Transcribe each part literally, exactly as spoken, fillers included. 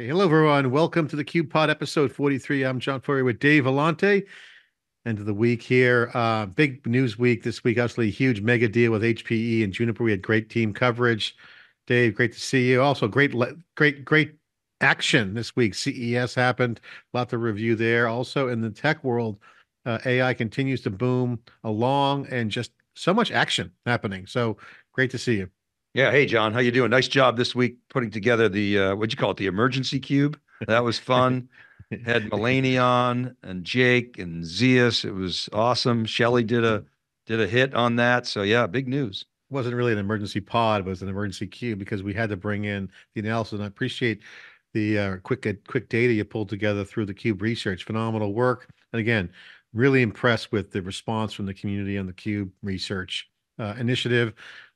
Hey, hello, everyone. Welcome to the CubePod episode forty-three. I'm John Furrier with Dave Vellante. End of the week here. Uh, big news week this week. Obviously, huge mega deal with H P E and Juniper. We had great team coverage. Dave, great to see you. Also, great, great, great action this week. C E S happened. A lot to review there. Also, in the tech world, uh, A I continues to boom along and just so much action happening. So great to see you. Yeah. Hey, John, how you doing? Nice job this week putting together the, uh, what'd you call it? The emergency cube. That was fun. Had Mulaney on and Jake and Zeus. It was awesome. Shelley did a, did a hit on that. So yeah, big news. It wasn't really an emergency pod, but it was an emergency cube because we had to bring in the analysis. And I appreciate the uh, quick, uh, quick data you pulled together through the cube research. Phenomenal work. And again, really impressed with the response from the community on the cube research uh, initiative.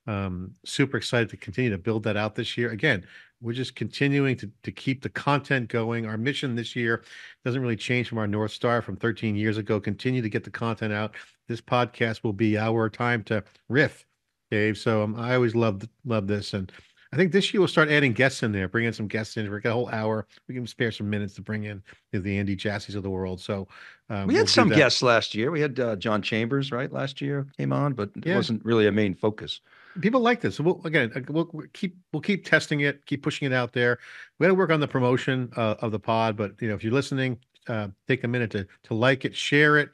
Um, super excited to continue to build that out this year. Again, we're just continuing to, to keep the content going. Our mission this year doesn't really change from our North Star from thirteen years ago. Continue to get the content out. This podcast will be our time to riff, Dave. So um, I always love love this. And I think this year we'll start adding guests in there, bring in some guests in. We've got a whole hour. We can spare some minutes to bring in the Andy Jassis of the world. So um, we had we'll some guests last year. We had uh, John Chambers, right? Last year came on, but it yeah. wasn't really a main focus. People like this. So we'll, again, we'll, we'll keep we'll keep testing it, keep pushing it out there. We got to work on the promotion uh, of the pod, but you know, if you're listening, uh, take a minute to to like it, share it,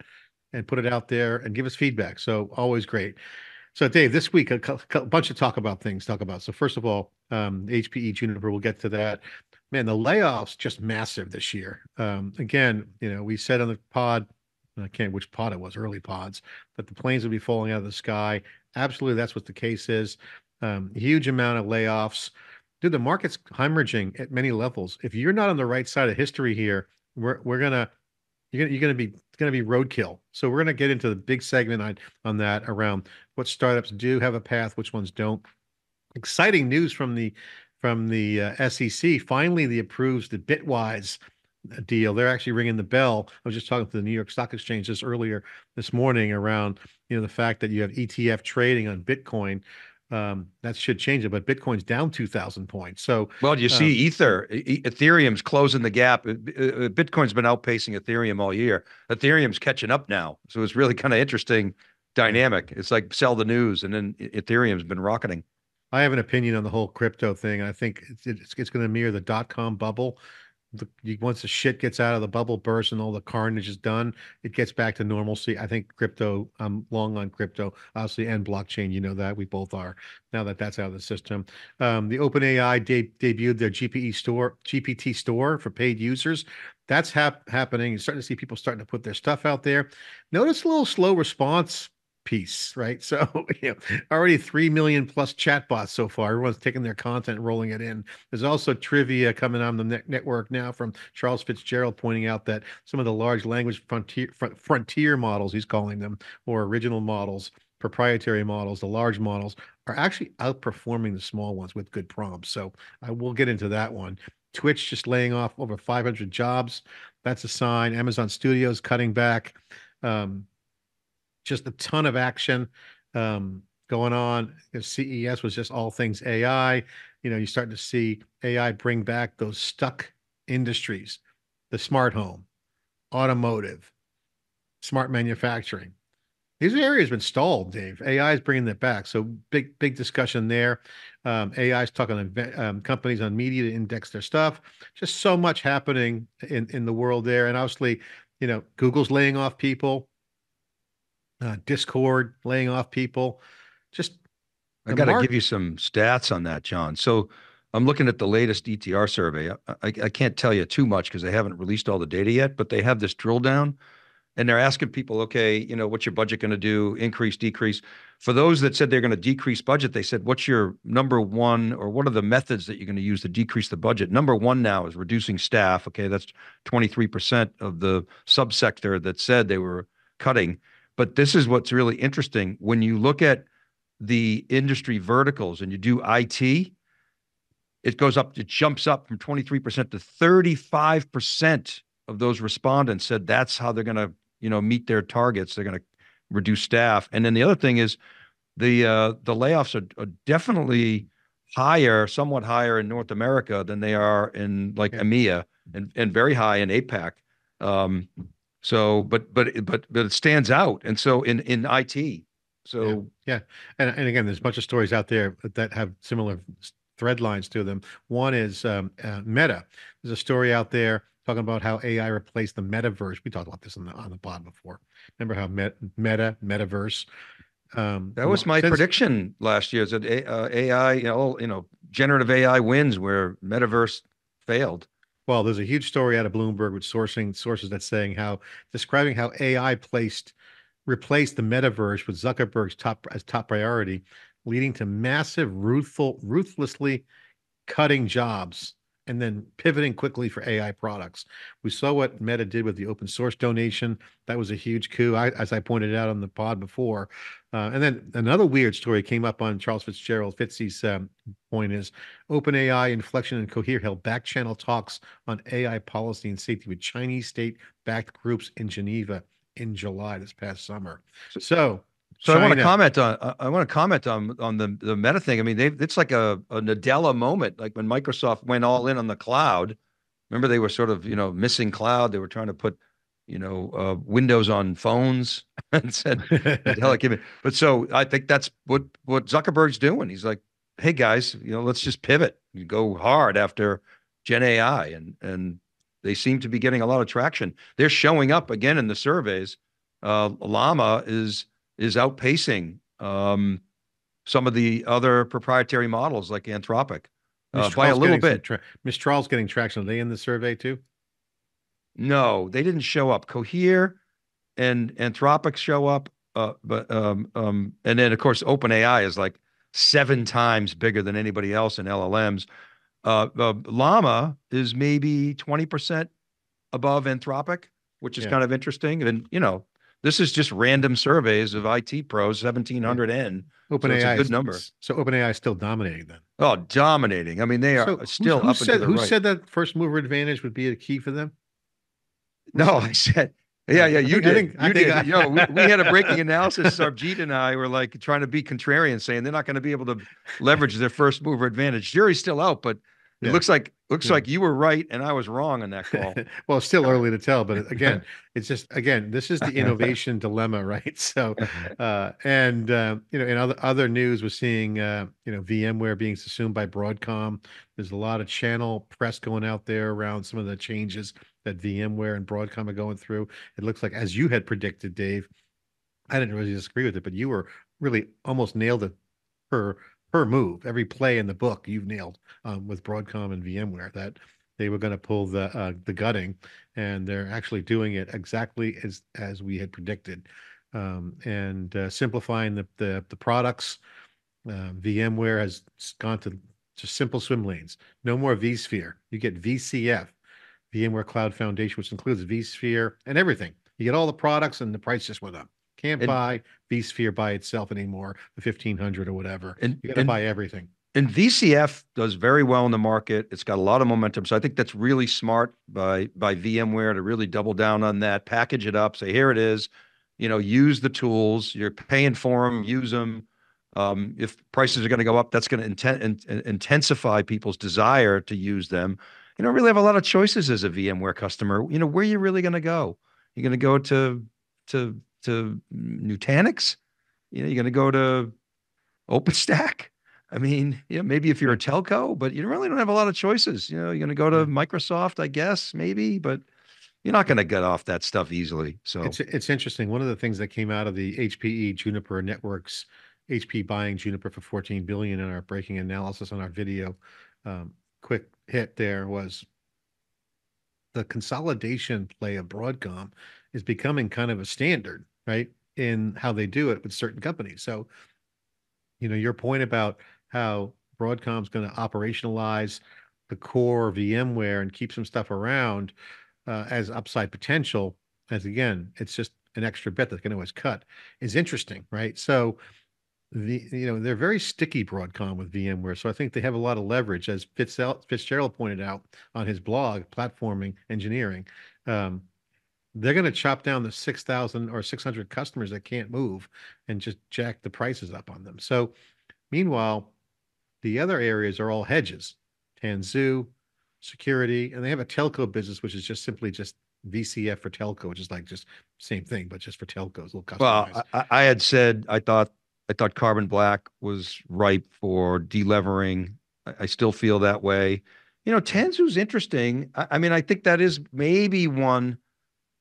and put it out there, and give us feedback. So always great. So Dave, this week a, a bunch of talk about things. Talk about so first of all, um, H P E Juniper. We'll get to that. Man, the layoffs just massive this year. Um, again, you know, we said on the pod, I can't remember which pod it was, early pods, that the planes would be falling out of the sky. Absolutely, that's what the case is. Um, huge amount of layoffs. Dude, the market's hemorrhaging at many levels. If you're not on the right side of history here, we're we're gonna you're gonna you're gonna be it's gonna be roadkill. So we're gonna get into the big segment on on that around what startups do have a path, which ones don't. Exciting news from the from the uh, S E C. Finally, they approves the Bitwise deal. They're actually ringing the bell. I was just talking to the New York Stock Exchange just earlier this morning around, you know, the fact that you have E T F trading on Bitcoin. Um, that should change it, but Bitcoin's down two thousand points. So, well, you see um, Ether, e Ethereum's closing the gap. Bitcoin's been outpacing Ethereum all year. Ethereum's catching up now. So it's really kind of interesting dynamic. It's like sell the news and then Ethereum's been rocketing. I have an opinion on the whole crypto thing. I think it's, it's, it's going to mirror the dot-com bubble. The, once the shit gets out of the bubble burst and all the carnage is done, it gets back to normalcy. I think crypto, I'm long on crypto, obviously, and blockchain. You know that. We both are. Now that that's out of the system. Um, the OpenAI de debuted their G P E store, G P T store for paid users. That's hap happening. You're starting to see people starting to put their stuff out there. Notice a little slow response piece, right? So, you know, already three million plus chatbots so far. Everyone's taking their content and rolling it in. There's also trivia coming on the net network now from Charles Fitzgerald pointing out that some of the large language frontier, front, frontier models, he's calling them, or original models, proprietary models, the large models, are actually outperforming the small ones with good prompts. So I will get into that one. Twitch just laying off over five hundred jobs. That's a sign. Amazon Studios cutting back. Um, Just a ton of action um, going on. If C E S was just all things A I. You know, you're starting to see A I bring back those stuck industries, the smart home, automotive, smart manufacturing. These areas have been stalled, Dave. A I is bringing that back. So big, big discussion there. Um, A I is talking to um, companies on media to index their stuff. Just so much happening in, in the world there. And obviously, you know, Google's laying off people. Uh, Discord laying off people. Just I got to give you some stats on that, John. So I'm looking at the latest E T R survey. I, I, I can't tell you too much because they haven't released all the data yet, but they have this drill down and they're asking people, okay, you know, what's your budget going to do? Increase, decrease. For those that said they're going to decrease budget, they said, what's your number one or what are the methods that you're going to use to decrease the budget? Number one now is reducing staff. Okay, that's twenty-three percent of the subsector that said they were cutting. But this is what's really interesting. When you look at the industry verticals and you do I T, it goes up, it jumps up from twenty-three percent to thirty-five percent of those respondents said that's how they're going to, you know, meet their targets. They're going to reduce staff. And then the other thing is the, uh, the layoffs are, are definitely higher, somewhat higher in North America than they are in like yeah. EMEA and, and very high in APAC. Um, so, but, but, but, but it stands out. And so in, in I T, so. Yeah. yeah. And, and again, there's a bunch of stories out there that have similar thread lines to them. One is um, uh, Meta. There's a story out there talking about how A I replaced the metaverse. We talked about this on the, on the pod before. Remember how met, Meta, metaverse. Um, that was my since, prediction last year, is that A, uh, A I, you know, you know, generative A I wins where metaverse failed. Well, there's a huge story out of Bloomberg with sourcing sources that's saying how describing how A I placed replaced the metaverse with Zuckerberg's top as top priority, leading to massive, ruthful, ruthlessly cutting jobs and then pivoting quickly for A I products. We saw what Meta did with the open source donation. That was a huge coup, I, as I pointed out on the pod before. Uh, and then another weird story came up on Charles Fitzgerald. Fitzy's um, point is, OpenAI, Inflection, and Cohere held back-channel talks on A I policy and safety with Chinese state-backed groups in Geneva in July this past summer. So, so, so I want to comment on. I want to comment on on the the Meta thing. I mean, they it's like a, a Nadella moment, like when Microsoft went all in on the cloud. Remember, they were sort of you know missing cloud. They were trying to put. you know, uh, Windows on phones and said, the hell I give it. But so I think that's what, what Zuckerberg's doing. He's like, hey guys, you know, let's just pivot and go hard after Gen A I. And, and they seem to be getting a lot of traction. They're showing up again in the surveys. Uh, Llama is, is outpacing um, some of the other proprietary models like Anthropic uh, by a little bit. Miz Charles getting traction. Are they in the survey too? No, they didn't show up. Cohere and Anthropic show up, uh, but um, um, and then of course OpenAI is like seven times bigger than anybody else in L L Ms. Uh, uh, Llama is maybe twenty percent above Anthropic, which is yeah. kind of interesting. And you know, this is just random surveys of I T pros, seventeen hundred N. OpenAI, so a good number. So OpenAI is still dominating then. Oh, dominating! I mean, they are so still who, up who said, and to the who right. Who said that first mover advantage would be a key for them? No, I said, yeah, yeah, you did. I think, I you did. I... Yo, we, we had a breaking analysis. Sarvjeet and I were like trying to be contrarian, saying they're not going to be able to leverage their first mover advantage. Jury's still out, but yeah. it looks like looks yeah. like you were right and I was wrong on that call. Well, it's still early to tell, but again, it's just again, this is the innovation dilemma, right? So, uh, and uh, you know, in other other news, we're seeing uh, you know VMware being subsumed by Broadcom. There's a lot of channel press going out there around some of the changes that VMware and Broadcom are going through. It looks like, as you had predicted, Dave, I didn't really disagree with it, but you were really almost nailed it per, per move. Every play in the book you've nailed um, with Broadcom and VMware, that they were going to pull the uh, the gutting, and they're actually doing it exactly as, as we had predicted. Um, and uh, simplifying the, the, the products, uh, VMware has gone to just simple swim lanes. No more vSphere. You get V C F. VMware Cloud Foundation, which includes vSphere and everything. You get all the products and the price just went up. Can't and, buy vSphere by itself anymore, the fifteen hundred or whatever. And, you got to buy everything. And V C F does very well in the market. It's got a lot of momentum. So I think that's really smart by, by VMware to really double down on that, package it up, say, here it is, you know, use the tools, you're paying for them, use them. Um, if prices are going to go up, that's going to inten- in- intensify people's desire to use them. You don't really have a lot of choices as a VMware customer. You know, where are you really going to go? You're going to go to to to Nutanix. You know, you're going to go to OpenStack. I mean, you know, maybe if you're a telco, but you really don't have a lot of choices. You know, you're going to go to Microsoft, I guess, maybe, but you're not going to get off that stuff easily. So it's it's interesting. One of the things that came out of the H P E Juniper Networks, H P E buying Juniper for fourteen billion dollars in our breaking analysis on our video. Um, quick hit there was the consolidation play of Broadcom is becoming kind of a standard, right, in how they do it with certain companies. So, you know, your point about how Broadcom's going to operationalize the core VMware and keep some stuff around uh, as upside potential, as again, it's just an extra bit that can always cut, is interesting, right? So, The, you know, they're very sticky, Broadcom, with VMware. So I think they have a lot of leverage, as Fitz, Fitzgerald pointed out on his blog, Platforming Engineering. Um, they're going to chop down the six thousand or six hundred customers that can't move and just jack the prices up on them. So meanwhile, The other areas are all hedges, Tanzu, security, and they have a telco business, which is just simply just V C F for telco, which is like just same thing, but just for telcos. Little customized. Well, I, I had said, I thought, I thought carbon black was ripe for delevering. I, I still feel that way. You know, Tanzu's interesting. I, I mean, I think that is maybe one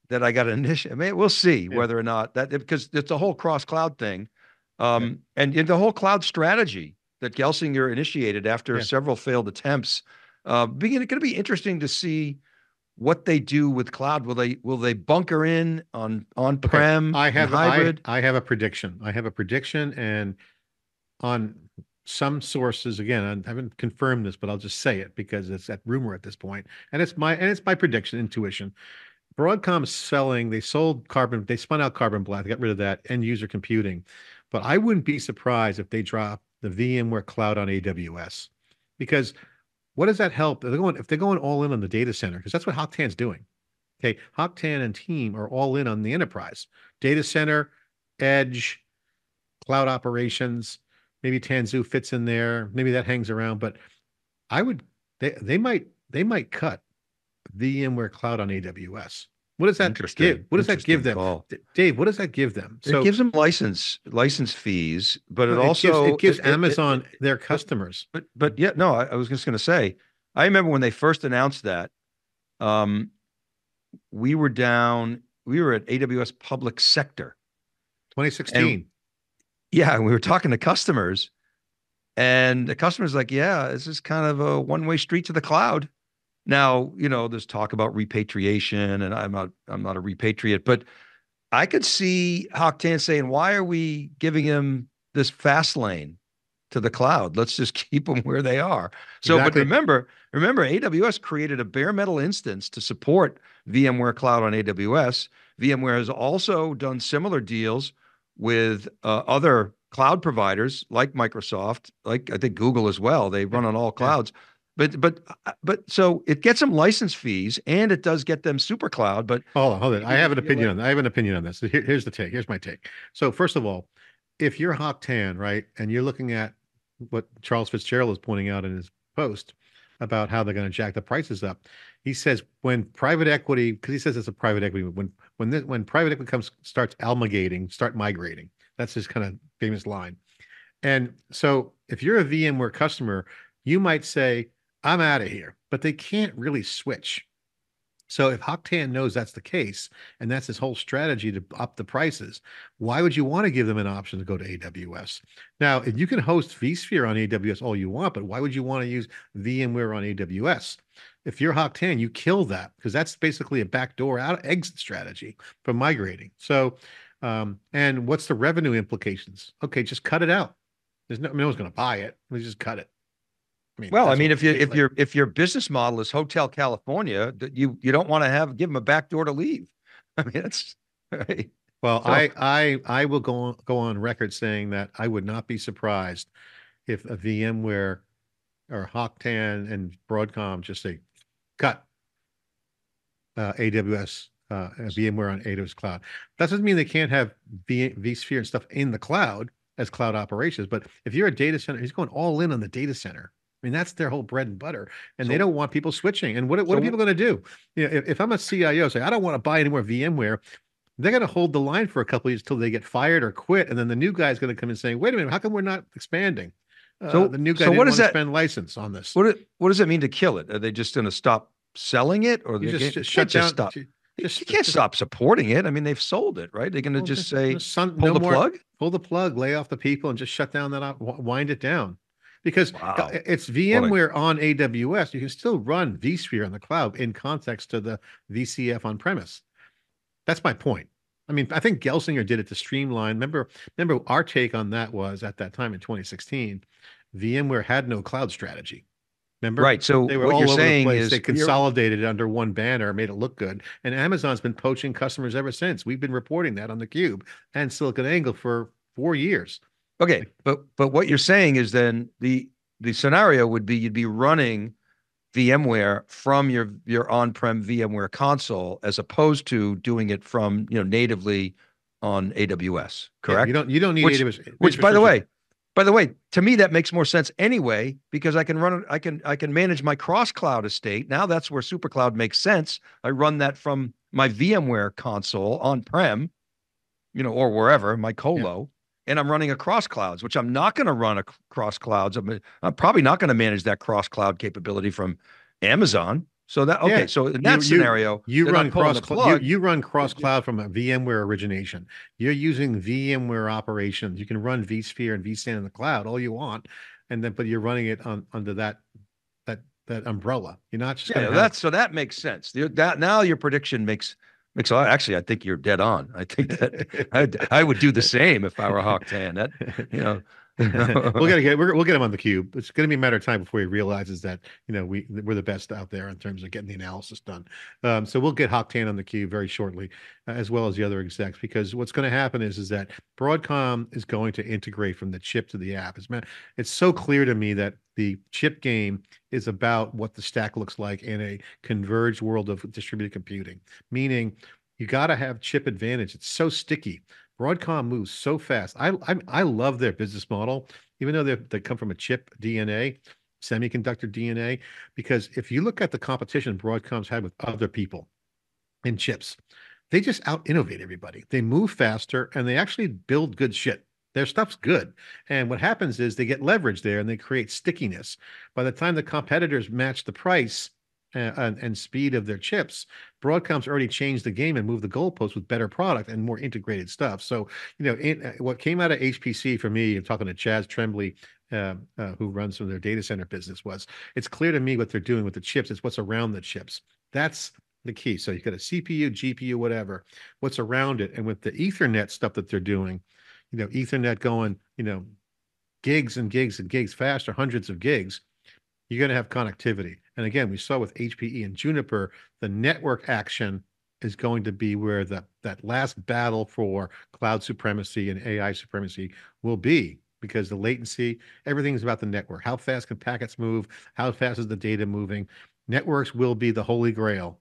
that I got an initiative. I mean, we'll see yeah. whether or not that, because it's a whole cross cloud thing. Um, yeah. and, and the whole cloud strategy that Gelsinger initiated after yeah. several failed attempts, uh, being going to be interesting to see what they do with cloud. Will they, will they bunker in on on-prem okay. I have hybrid? I, I have a prediction. I have a prediction, and on some sources, again, I haven't confirmed this, but I'll just say it because it's that rumor at this point. And it's my, and it's my prediction, intuition. Broadcom's selling, they sold carbon, they spun out carbon black, they got rid of that end user computing. But I wouldn't be surprised if they drop the VMware cloud on A W S, because what does that help? They're going, if they're going all in on the data center, because that's what Hock Tan's doing. Okay, Hock Tan and team are all in on the enterprise. Data center, edge, cloud operations, maybe Tanzu fits in there. Maybe that hangs around, but I would, they, they might, they might cut VMware cloud on A W S. What does that give? What does that give them? Call. Dave, what does that give them? So, it gives them license, license fees, but it, it also gives, it gives it, Amazon it, it, their customers. But, but, but yeah, no, I, I was just going to say, I remember when they first announced that, um, we were down, we were at A W S public sector. twenty sixteen. And, yeah. And we were talking to customers, and the customer's like, yeah, this is kind of a one-way street to the cloud. Now, you know, there's talk about repatriation, and I'm not, I'm not a repatriate, but I could see Hock Tan saying, why are we giving him this fast lane to the cloud? Let's just keep them where they are. So, exactly. But remember, remember A W S created a bare metal instance to support VMware Cloud on A W S. VMware has also done similar deals with uh, other cloud providers like Microsoft, like I think Google as well. They run yeah. on all clouds. Yeah. But, but, but, so it gets them license fees, and it does get them super cloud, but. Hold on, hold on. I have an opinion on that. I have an opinion on this. Here, here's the take. Here's my take. So first of all, if you're Hock Tan, right, and you're looking at what Charles Fitzgerald is pointing out in his post about how they're going to jack the prices up, he says when private equity, because he says it's a private equity, when, when, this, when private equity comes, starts almigating, start migrating. That's his kind of famous line. And so if you're a VMware customer, you might say, I'm out of here, but they can't really switch. So if Hock Tan knows that's the case, and that's his whole strategy to up the prices, why would you want to give them an option to go to A W S? Now, if you can host vSphere on A W S all you want, but why would you want to use VMware on A W S? If you're Hock Tan, you kill that, because that's basically a backdoor out exit strategy for migrating. So, um, and what's the revenue implications? Okay, just cut it out. There's no, no one's going to buy it. We just cut it. I mean, well, I mean, if you if like, your if your business model is Hotel California, you you don't want to have give them a back door to leave. I mean, that's right. Well, so, I I I will go on, go on record saying that I would not be surprised if a VMware or Hock Tan and Broadcom just say cut uh, A W S uh, VMware on A W S Cloud. That doesn't mean they can't have v, vSphere and stuff in the cloud as cloud operations. But if you're a data center, he's going all in on the data center. I mean, that's their whole bread and butter, and so, they don't want people switching. And what, what so are people going to do? You know, if, if I'm a C I O, say, I don't want to buy any more VMware, they're going to hold the line for a couple of years till they get fired or quit. And then the new guy's going to come in saying, wait a minute, how come we're not expanding? Uh, so the new guy so didn't what want that, to spend license on this. What, what does it mean to kill it? Are they just going to stop selling it? Or you just, just shut down? Stop. Just, you can't just, stop supporting it. I mean, they've sold it, right? They're going to well, just say, sun, pull no the more, plug? Pull the plug, lay off the people, and just shut down that op, wind it down. Because wow. it's VMware on A W S. You can still run vSphere on the cloud in context to the V C F on premise. That's my point. I mean, I think Gelsinger did it to streamline. Remember, remember our take on that was at that time in twenty sixteen, VMware had no cloud strategy. Remember? Right. So they were what all you're over saying the place. Is they consolidated it under one banner, made it look good. And Amazon's been poaching customers ever since. We've been reporting that on theCUBE and SiliconANGLE for four years. Okay, but but what you're saying is then the the scenario would be you'd be running VMware from your your on-prem VMware console as opposed to doing it from you know natively on A W S, correct? Yeah, you don't you don't need which, A W S, which by the way, By the way, to me, that makes more sense anyway, because I can run, I can, I can manage my cross cloud estate. Now that's where SuperCloud makes sense. I run that from my VMware console on-prem, you know, or wherever, my colo, yeah. and I'm running across clouds, which I'm not going to run across clouds. I'm, I'm probably not going to manage that cross cloud capability from Amazon. So that, okay. Yeah. So in that you, scenario, you, you run cross, you, you run cross cloud from a VMware origination. You're using VMware operations. You can run vSphere and vSAN in the cloud all you want. And then, but you're running it on under that, that, that umbrella. You're not just, yeah, have... that's, so that makes sense. That now your prediction makes, makes a lot. Actually, I think you're dead on. I think that I, I would do the same if I were Hock Tan. That, you know, we'll get we're, we'll get him on the cube. It's going to be a matter of time before he realizes that, you know, we we're the best out there in terms of getting the analysis done. Um, so we'll get Hock Tan on the cube very shortly, uh, as well as the other execs, because what's going to happen is is that Broadcom is going to integrate from the chip to the app. It's man, it's so clear to me that the chip game is about what the stack looks like in a converged world of distributed computing. Meaning, you got to have chip advantage. It's so sticky. Broadcom moves so fast. I, I I love their business model, even though they they come from a chip D N A, semiconductor D N A, because if you look at the competition Broadcom's had with other people in chips, they just out-innovate everybody. They move faster, and they actually build good shit. Their stuff's good. And what happens is they get leverage there, and they create stickiness. By the time the competitors match the price And, and speed of their chips, Broadcom's already changed the game and moved the goalposts with better product and more integrated stuff. So, you know, it, what came out of H P C for me, I'm talking to Chaz Tremblay, uh, uh, who runs some of their data center business, was it's clear to me what they're doing with the chips. It's what's around the chips. That's the key. So you've got a C P U, G P U, whatever, what's around it. And with the Ethernet stuff that they're doing, you know, Ethernet going, you know, gigs and gigs and gigs faster, hundreds of gigs, you're going to have connectivity. And again, we saw with H P E and Juniper, the network action is going to be where the, that last battle for cloud supremacy and A I supremacy will be, because the latency, everything's about the network. How fast can packets move? How fast is the data moving? Networks will be the holy grail,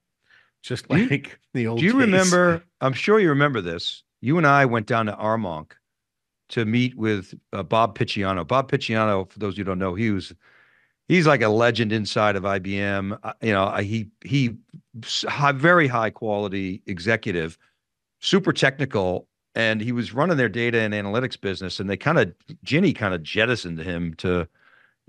just like you, the old days. Do you days. remember, I'm sure you remember this, you and I went down to Armonk to meet with uh, Bob Picciano. Bob Picciano, for those of you who don't know, he was... he's like a legend inside of I B M. You know, he he, high, very high quality executive, super technical, and he was running their data and analytics business. And they kind of, Ginny kind of jettisoned him to,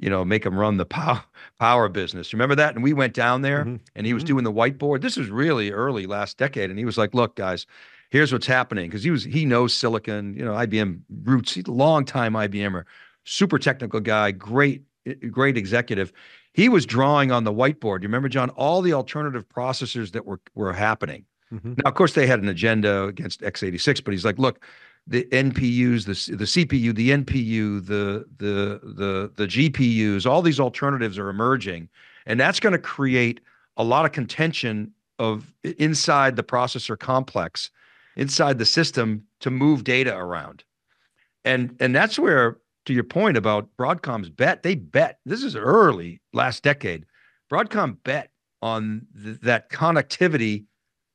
you know, make him run the power power business. Remember that? And we went down there, mm-hmm. and he was mm-hmm. doing the whiteboard. This was really early last decade, and he was like, "Look, guys, here's what's happening," because he was he knows silicon. You know, I B M roots. He's a longtime I B M er, super technical guy, great. great executive. He was drawing on the whiteboard. You remember, John, all the alternative processors that were, were happening. Mm-hmm. Now, of course, they had an agenda against x eighty-six, but he's like, look, the N P Us, the, the C P U, the N P U, the, the, the, the G P Us, all these alternatives are emerging. And that's going to create a lot of contention of inside the processor complex, inside the system to move data around. And, and that's where, to your point about Broadcom's bet, they bet, this is early last decade, Broadcom bet on th that connectivity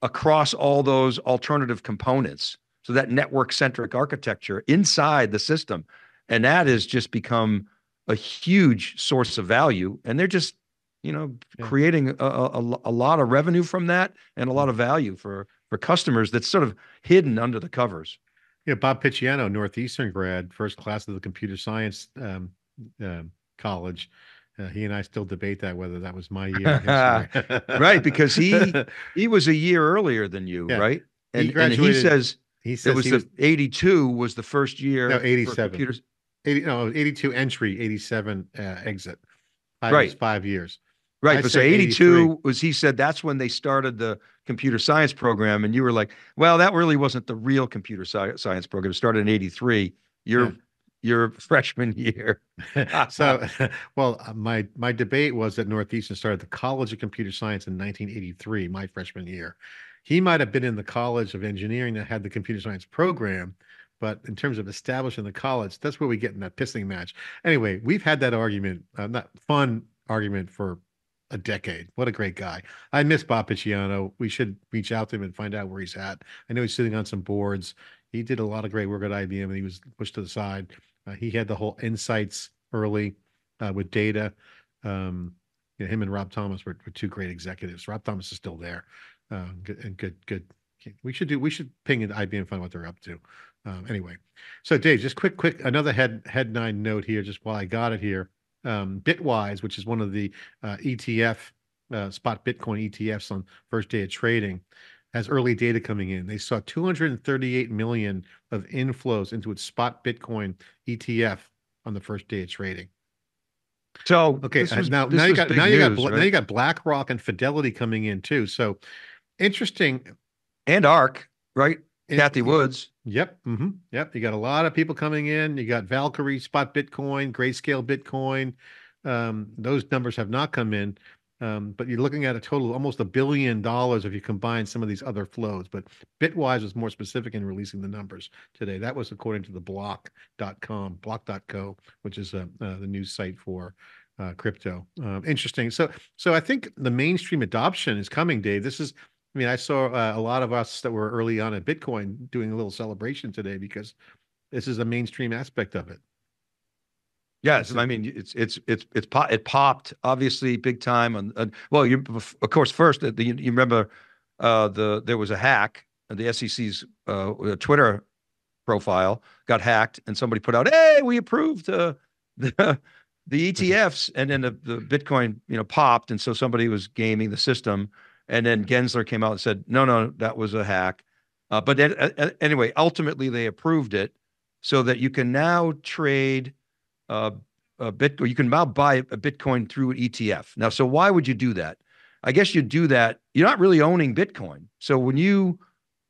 across all those alternative components. So that network-centric architecture inside the system. And that has just become a huge source of value. And they're just, you know, yeah. creating a, a, a lot of revenue from that and a lot of value for, for customers that's sort of hidden under the covers. Yeah, Bob Picciano, Northeastern grad, first class of the computer science um, um, college. Uh, he and I still debate that, whether that was my year. Right, because he he was a year earlier than you, yeah. right? And he, and he says he says it was, he was the eighty-two was the first year. No, eighty-seven. eighty, no, eighty-two entry, eighty-seven uh, exit. Five, right, five years. Right, I but so eighty-two was, he said, that's when they started the computer science program. And you were like, well, that really wasn't the real computer sci science program. It started in eighty-three, your, yeah. your freshman year. So, well, my, my debate was that Northeastern started the College of Computer Science in nineteen eighty-three, my freshman year. He might have been in the College of Engineering that had the computer science program, but in terms of establishing the college, that's where we get in that pissing match. Anyway, we've had that argument, uh, not fun argument for a decade. What a great guy. I miss Bob Picciano. We should reach out to him and find out where he's at. I know he's sitting on some boards. He did a lot of great work at I B M, and he was pushed to the side. Uh, he had the whole insights early uh, with data. Um, you know, him and Rob Thomas were, were two great executives. Rob Thomas is still there. Uh, good, and good, good. We should do. We should ping at I B M and find what they're up to. Um, anyway, so Dave, just quick, quick, another head headline note here, just while I got it here. Um, Bitwise, which is one of the uh, E T F uh, spot Bitcoin E T Fs on first day of trading, has early data coming in. They saw two hundred thirty-eight million of inflows into its spot Bitcoin E T F on the first day of trading. So okay, was, now now you got now you news, got right? now you got BlackRock and Fidelity coming in too. So interesting. And ARK, right? And, Kathy Woods. Yep. Mm-hmm, yep. You got a lot of people coming in. You got Valkyrie, Spot Bitcoin, Grayscale Bitcoin. Um, those numbers have not come in, um, but you're looking at a total of almost a billion dollars if you combine some of these other flows. But Bitwise was more specific in releasing the numbers today. That was according to the block dot com, block dot co, which is uh, uh, the news site for uh, crypto. Uh, interesting. So, so I think the mainstream adoption is coming, Dave. This is... I mean, I saw uh, a lot of us that were early on at Bitcoin doing a little celebration today because this is a mainstream aspect of it. Yes, I mean, it's it's it's it's pop, it popped obviously big time. On, on well, you of course first the, you, you remember uh, the there was a hack. The S E C's uh, Twitter profile got hacked, and somebody put out, "Hey, we approved uh, the the E T Fs," and then the, the Bitcoin you know popped, and so somebody was gaming the system. And then Gensler came out and said, no, no, that was a hack. Uh, but then, uh, anyway, ultimately they approved it so that you can now trade uh, a Bitcoin. You can now buy a Bitcoin through an E T F. Now, so why would you do that? I guess you do that. You're not really owning Bitcoin. So when you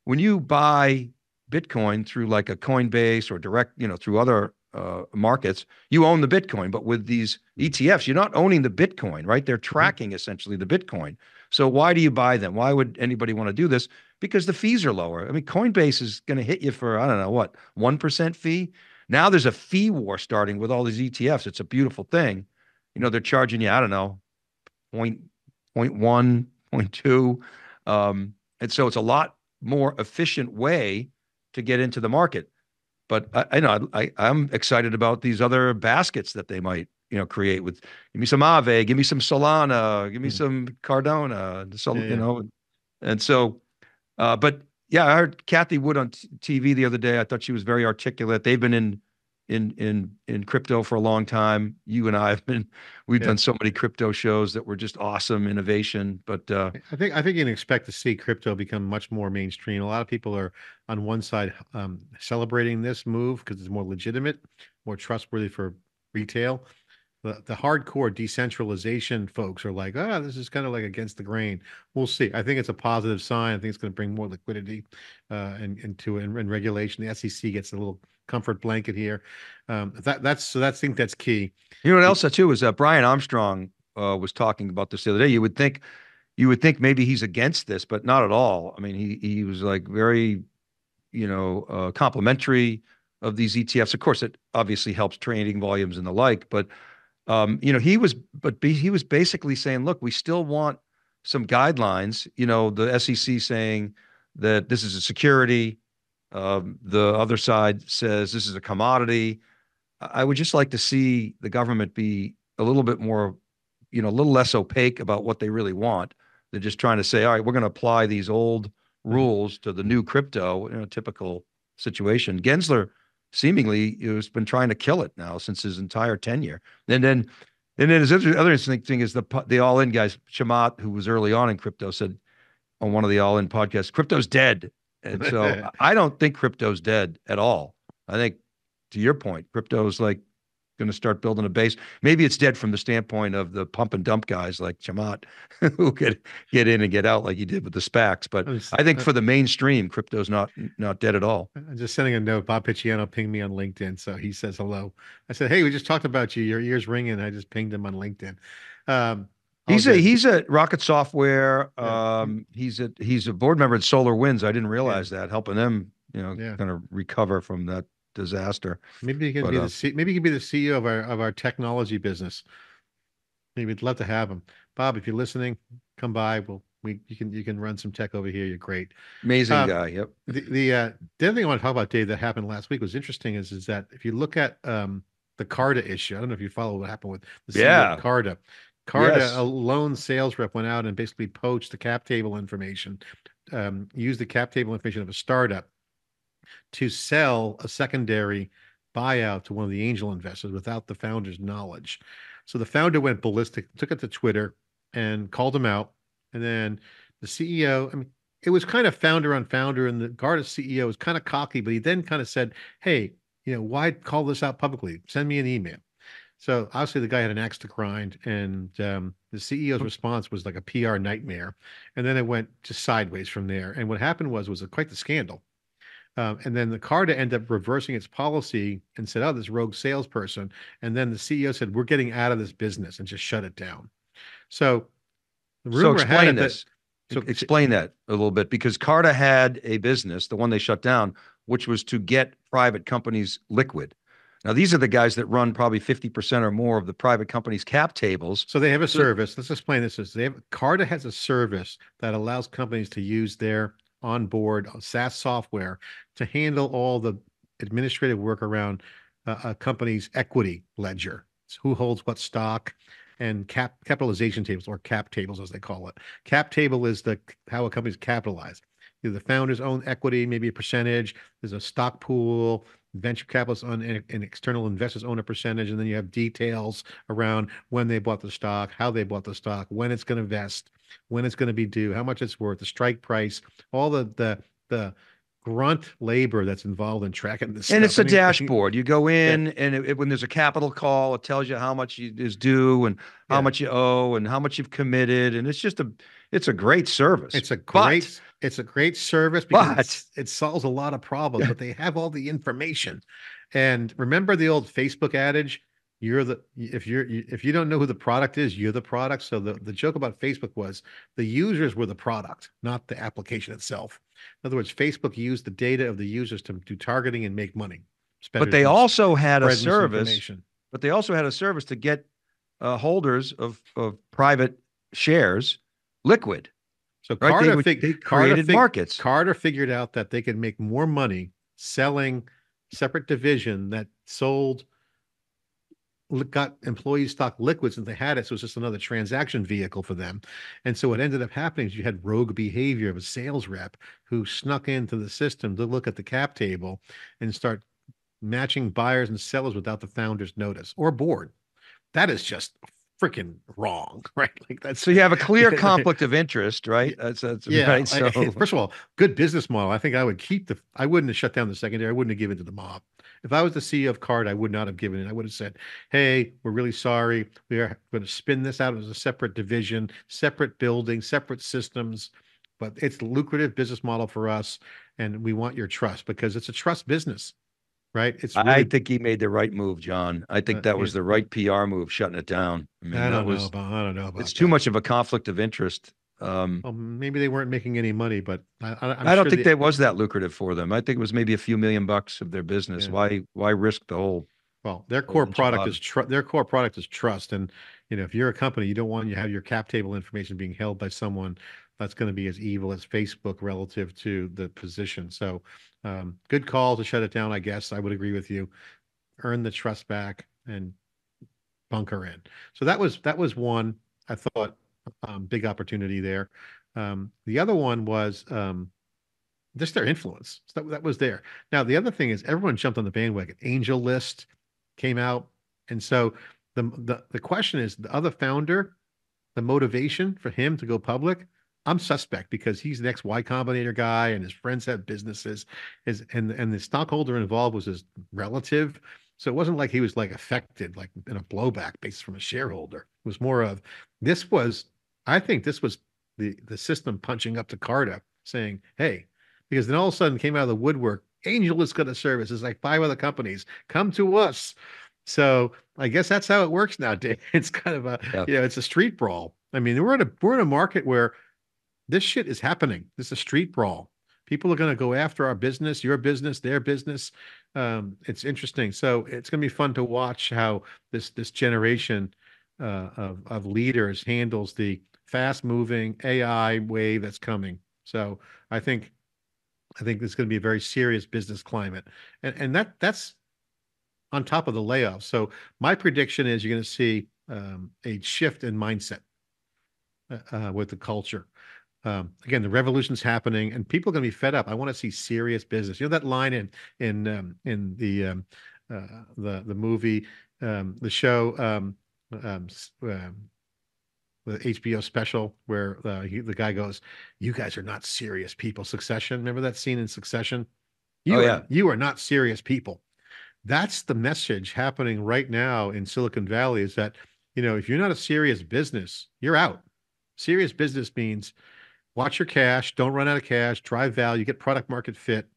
when you buy Bitcoin through like a Coinbase or direct, you know, through other uh, markets, you own the Bitcoin. But with these E T Fs, you're not owning the Bitcoin, right? They're tracking essentially the Bitcoin. So why do you buy them? Why would anybody want to do this? Because the fees are lower. I mean, Coinbase is going to hit you for, I don't know, what, one percent fee? Now there's a fee war starting with all these E T Fs. It's a beautiful thing. You know, they're charging you, I don't know, zero point one, zero point two. Um, and so it's a lot more efficient way to get into the market. But I, I know I, I'm excited about these other baskets that they might you know, create with, give me some Aave, give me some Solana, give me some Cardona, so, yeah, you know, and, and so, uh, but yeah, I heard Kathy Wood on T V the other day. I thought she was very articulate. They've been in, in, in, in crypto for a long time. You and I have been, we've yeah. done so many crypto shows that were just awesome innovation, but, uh, I think, I think you can expect to see crypto become much more mainstream. A lot of people are on one side, um, celebrating this move because it's more legitimate, more trustworthy for retail. The, the hardcore decentralization folks are like, ah, oh, this is kind of like against the grain. We'll see. I think it's a positive sign. I think it's going to bring more liquidity uh, and into and, and regulation. The S E C gets a little comfort blanket here. Um, that that's so. That's, I think that's key. You know what else too is uh, Brian Armstrong uh, was talking about this the other day. You would think, you would think maybe he's against this, but not at all. I mean, he he was like very, you know, uh, complimentary of these E T Fs. Of course, it obviously helps trading volumes and the like, but. Um, you know, he was, but he was basically saying, look, we still want some guidelines, you know, the S E C saying that this is a security. Um, the other side says this is a commodity. I would just like to see the government be a little bit more, you know, a little less opaque about what they really want. They're just trying to say, all right, we're going to apply these old rules to the new crypto in a typical situation. Gensler seemingly has been trying to kill it now since his entire tenure. And then, and then his other, other interesting thing is the the all in guys, Chamath, who was early on in crypto, said on one of the all in podcasts, crypto's dead. And so I don't think crypto's dead at all. I think to your point, crypto's like going to start building a base. Maybe it's dead from the standpoint of the pump and dump guys like Chamath who could get in and get out like he did with the SPACs. But I think for the mainstream, crypto's not not dead at all. I'm just sending a note. Bob Picciano pinged me on LinkedIn. So he says, hello. I said, hey, we just talked about you. Your ears ringing. I just pinged him on LinkedIn. Um, he's a, he's at Rocket Software. Yeah. Um, he's a, he's a board member at SolarWinds. I didn't realize yeah. that, helping them, you know, yeah. kind of recover from that disaster. Maybe he can but, be uh, the C maybe he can be the C E O of our of our technology business. Maybe we'd love to have him. Bob, if you're listening, come by. We'll We you can you can run some tech over here. You're great. Amazing um, guy. Yep. The the, uh, the other thing I want to talk about, Dave, that happened last week was interesting. Is is that if you look at um, the Carta issue, I don't know if you follow what happened with the yeah. Carta. Carta, yes. A loan sales rep went out and basically poached the cap table information, um, used the cap table information of a startup to sell a secondary buyout to one of the angel investors without the founder's knowledge. So the founder went ballistic, took it to Twitter and called him out. And then the C E O, I mean, it was kind of founder on founder, and the Carta C E O was kind of cocky, but he then kind of said, hey, you know, why call this out publicly? Send me an email. So obviously the guy had an axe to grind, and um, the C E O's response was like a P R nightmare. And then it went just sideways from there. And what happened was, was quite the scandal. Um, and then the Carta ended up reversing its policy and said, oh, this rogue salesperson. And then the C E O said, we're getting out of this business, and just shut it down. So the rumor so explain had this. That, so explain that a little bit, because Carta had a business, the one they shut down, which was to get private companies liquid. Now, these are the guys that run probably fifty percent or more of the private companies' cap tables. So they have a service. Let's explain this. They have, Carta has a service that allows companies to use their onboard SaaS software to handle all the administrative work around uh, a company's equity ledger. So who holds what stock, and cap capitalization tables, or cap tables as they call it. Cap table is the how a company's capitalized. Either the founders own equity, maybe a percentage. There's a stock pool. Venture capitalists own, and external investors own a percentage, and then you have details around when they bought the stock, how they bought the stock, when it's going to vest, when it's going to be due, how much it's worth, the strike price, all the the the grunt labor that's involved in tracking this. And stuff. it's a I mean, dashboard. You go in, yeah. and it, it, when there's a capital call, it tells you how much you, is due, and how yeah. much you owe, and how much you've committed. And it's just a, it's a great service. It's a great, but, it's a great service because but, it solves a lot of problems. Yeah. But they have all the information. And remember the old Facebook adage: "You're the if you're if you don't know who the product is, you're the product." So the the joke about Facebook was the users were the product, not the application itself. In other words, Facebook used the data of the users to do targeting and make money. But they also had a service. But they also had a service to get uh, holders of, of private shares liquid. So right? Carta, they would, fig they created Carta markets. Carta figured out that they could make more money selling separate division that sold, got employee stock liquid since they had it. So it's just another transaction vehicle for them. And so what ended up happening is you had rogue behavior of a sales rep who snuck into the system to look at the cap table and start matching buyers and sellers without the founder's notice or board. That is just freaking wrong, right? Like that's so you have a clear conflict of interest, right? That's, that's yeah. Right? So I, first of all, good business model. I think I would keep the. I wouldn't have shut down the secondary. I wouldn't have given it to the mob. If I was the C E O of Carta, I would not have given it. I would have said, "Hey, we're really sorry. We are going to spin this out as a separate division, separate building, separate systems. But it's a lucrative business model for us, and we want your trust because it's a trust business." Right. It's really, I think he made the right move, John. I think uh, that was yeah. the right P R move, shutting it down. I, mean, I don't was, know. About, I don't know. About it's that. Too much of a conflict of interest. Um, well, maybe they weren't making any money, but I, I'm I don't sure think the, that was that lucrative for them. I think it was maybe a few million bucks of their business. Yeah. Why? Why risk the whole? Well, their core product is tr their core product is trust, and you know, if you're a company, you don't want you have your cap table information being held by someone that's going to be as evil as Facebook relative to the position. So um, good call to shut it down, I guess. I would agree with you. Earn the trust back and bunker in. So that was that was one, I thought, um, big opportunity there. Um, the other one was um, just their influence. So that, that was there. Now, the other thing is everyone jumped on the bandwagon. Angel List came out. And so the, the, the question is, the other founder, the motivation for him to go public, I'm suspect because he's an ex Y Combinator guy and his friends have businesses, is and and the stockholder involved was his relative, so it wasn't like he was like affected like in a blowback basis from a shareholder. It was more of this was I think this was the the system punching up to Carta saying hey, because then all of a sudden came out of the woodwork, Angel is going to service. It's like five other companies come to us. So I guess that's how it works nowadays. It's kind of a yeah. you know, it's a street brawl. I mean we're in a we're in a market where this shit is happening. This is a street brawl. People are going to go after our business, your business, their business. Um, it's interesting. So it's going to be fun to watch how this this generation uh, of, of leaders handles the fast-moving A I wave that's coming. So I think I think it's going to be a very serious business climate, and and that that's on top of the layoffs. So my prediction is you're going to see um, a shift in mindset uh, with the culture. Um, again, the revolution's happening, and people are going to be fed up. I want to see serious business. You know that line in in um, in the um, uh, the the movie, um, the show, um, um, um, the H B O special where uh, he, the guy goes, "You guys are not serious people." Succession. Remember that scene in Succession? You oh, yeah. are, you are not serious people. That's the message happening right now in Silicon Valley. Is that, you know, if you're not a serious business, you're out. Serious business means watch your cash, don't run out of cash, drive value, get product market fit,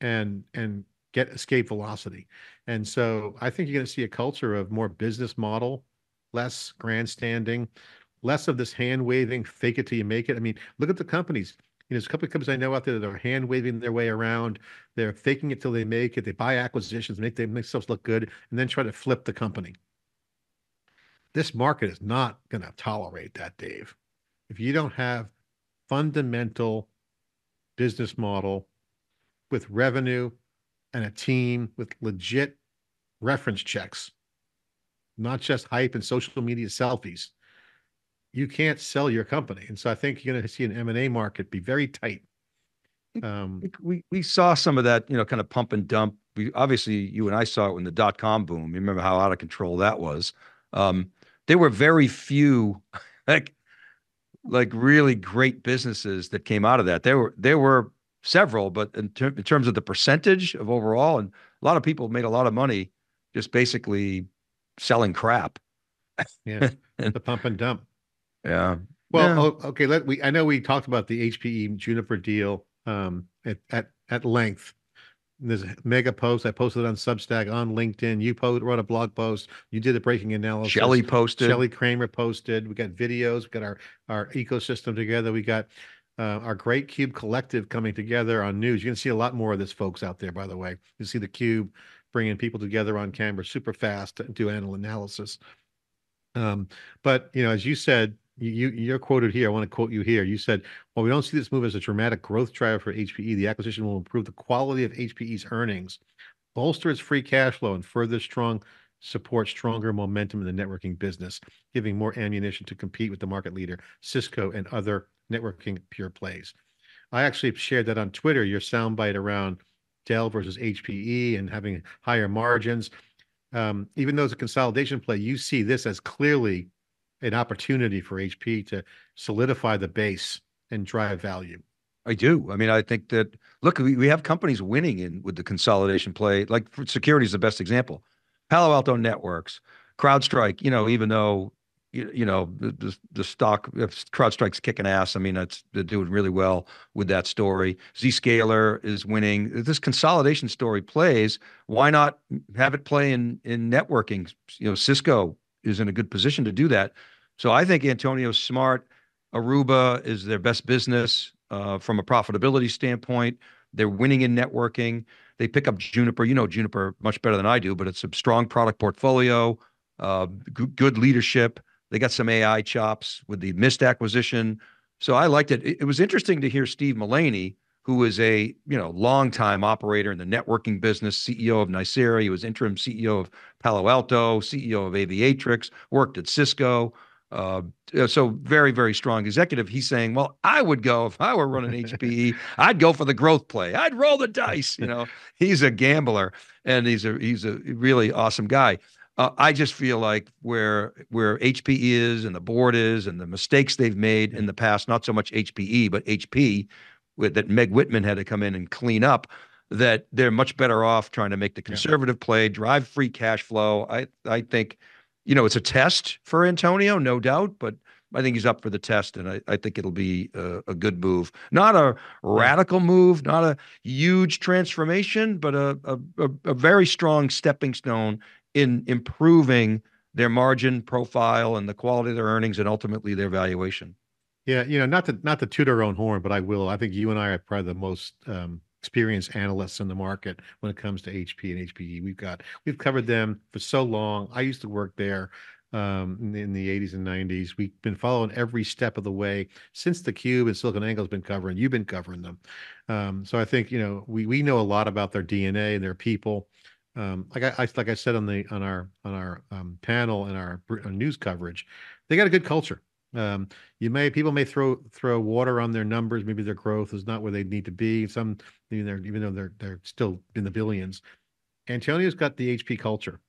and and get escape velocity. And so I think you're going to see a culture of more business model, less grandstanding, less of this hand-waving, fake it till you make it. I mean, look at the companies. You know, there's a couple of companies I know out there that are hand-waving their way around. They're faking it till they make it. They buy acquisitions, make, they make themselves look good, and then try to flip the company. This market is not going to tolerate that, Dave. If you don't have fundamental business model with revenue and a team with legit reference checks, not just hype and social media selfies, you can't sell your company. And so I think you're going to see an M and A market be very tight. Um, we, we saw some of that, you know, kind of pump and dump. We obviously, you and I saw it when the dot-com boom. You remember how out of control that was. Um, there were very few, like, like really great businesses that came out of that. There were there were several, but in, ter in terms of the percentage of overall, and a lot of people made a lot of money just basically selling crap. Yeah, and, the pump and dump. Yeah. Well, yeah. Oh, okay. Let we. I know we talked about the H P E Juniper deal um, at at at length. There's a mega post. I posted it on Substack, on LinkedIn. You post, wrote a blog post. You did a breaking analysis. Shelley posted. Shelley Kramer posted. We got videos. We got our, our ecosystem together. We got uh, our great Cube collective coming together on news. You're going to see a lot more of this, folks, out there, by the way. You see the Cube bringing people together on camera super fast to do analysis. Um, but, you know, as you said, You, you're quoted here. I want to quote you here. You said, "While we don't see this move as a dramatic growth driver for H P E, the acquisition will improve the quality of H P E's earnings, bolster its free cash flow, and further strong support stronger momentum in the networking business, giving more ammunition to compete with the market leader, Cisco, and other networking pure plays." I actually shared that on Twitter, your soundbite around Dell versus H P E and having higher margins. Um, even though it's a consolidation play, you see this as clearly an opportunity for H P to solidify the base and drive value. I do. I mean, I think that, look, we, we have companies winning in with the consolidation play. Like security is the best example. Palo Alto Networks, CrowdStrike, you know, even though, you, you know, the, the stock, CrowdStrike's kicking ass. I mean, it's, they're doing really well with that story. Zscaler is winning. If this consolidation story plays, why not have it play in, in networking? You know, Cisco is in a good position to do that. So I think Antonio's smart. Aruba is their best business uh, from a profitability standpoint. They're winning in networking. They pick up Juniper. You know Juniper much better than I do, but it's a strong product portfolio, uh, good leadership. They got some A I chops with the missed acquisition. So I liked it. It, it was interesting to hear Steve Mullaney, who is a you know longtime operator in the networking business, C E O of Nicira. He was interim C E O of Palo Alto, C E O of Aviatrix, worked at Cisco. Uh, so very, very strong executive. He's saying, well, I would go, if I were running H P E, I'd go for the growth play. I'd roll the dice. You know, he's a gambler, and he's a he's a really awesome guy. Uh, I just feel like where where H P E is and the board is and the mistakes they've made in the past, not so much H P E, but H P, that Meg Whitman had to come in and clean up, that they're much better off trying to make the conservative yeah. play, drive free cash flow. I, I think, you know, it's a test for Antonio, no doubt, but I think he's up for the test, and I, I think it'll be a, a good move. Not a radical move, not a huge transformation, but a, a, a very strong stepping stone in improving their margin profile and the quality of their earnings and ultimately their valuation. Yeah, you know, not to not to toot our own horn, but I will. I think you and I are probably the most um, experienced analysts in the market when it comes to H P and H P E. We've got we've covered them for so long. I used to work there. um, in, the, in the eighties and nineties. We've been following every step of the way since theCUBE and SiliconANGLE has been covering. You've been covering them. Um, so I think, you know, we we know a lot about their D N A and their people. Um, like I, I like I said on the on our on our um, panel and our, our news coverage, they got a good culture. Um, you may people may throw throw water on their numbers. Maybe their growth is not where they need to be. Some you know, even though they're they're still in the billions. Antonio's got the H P culture.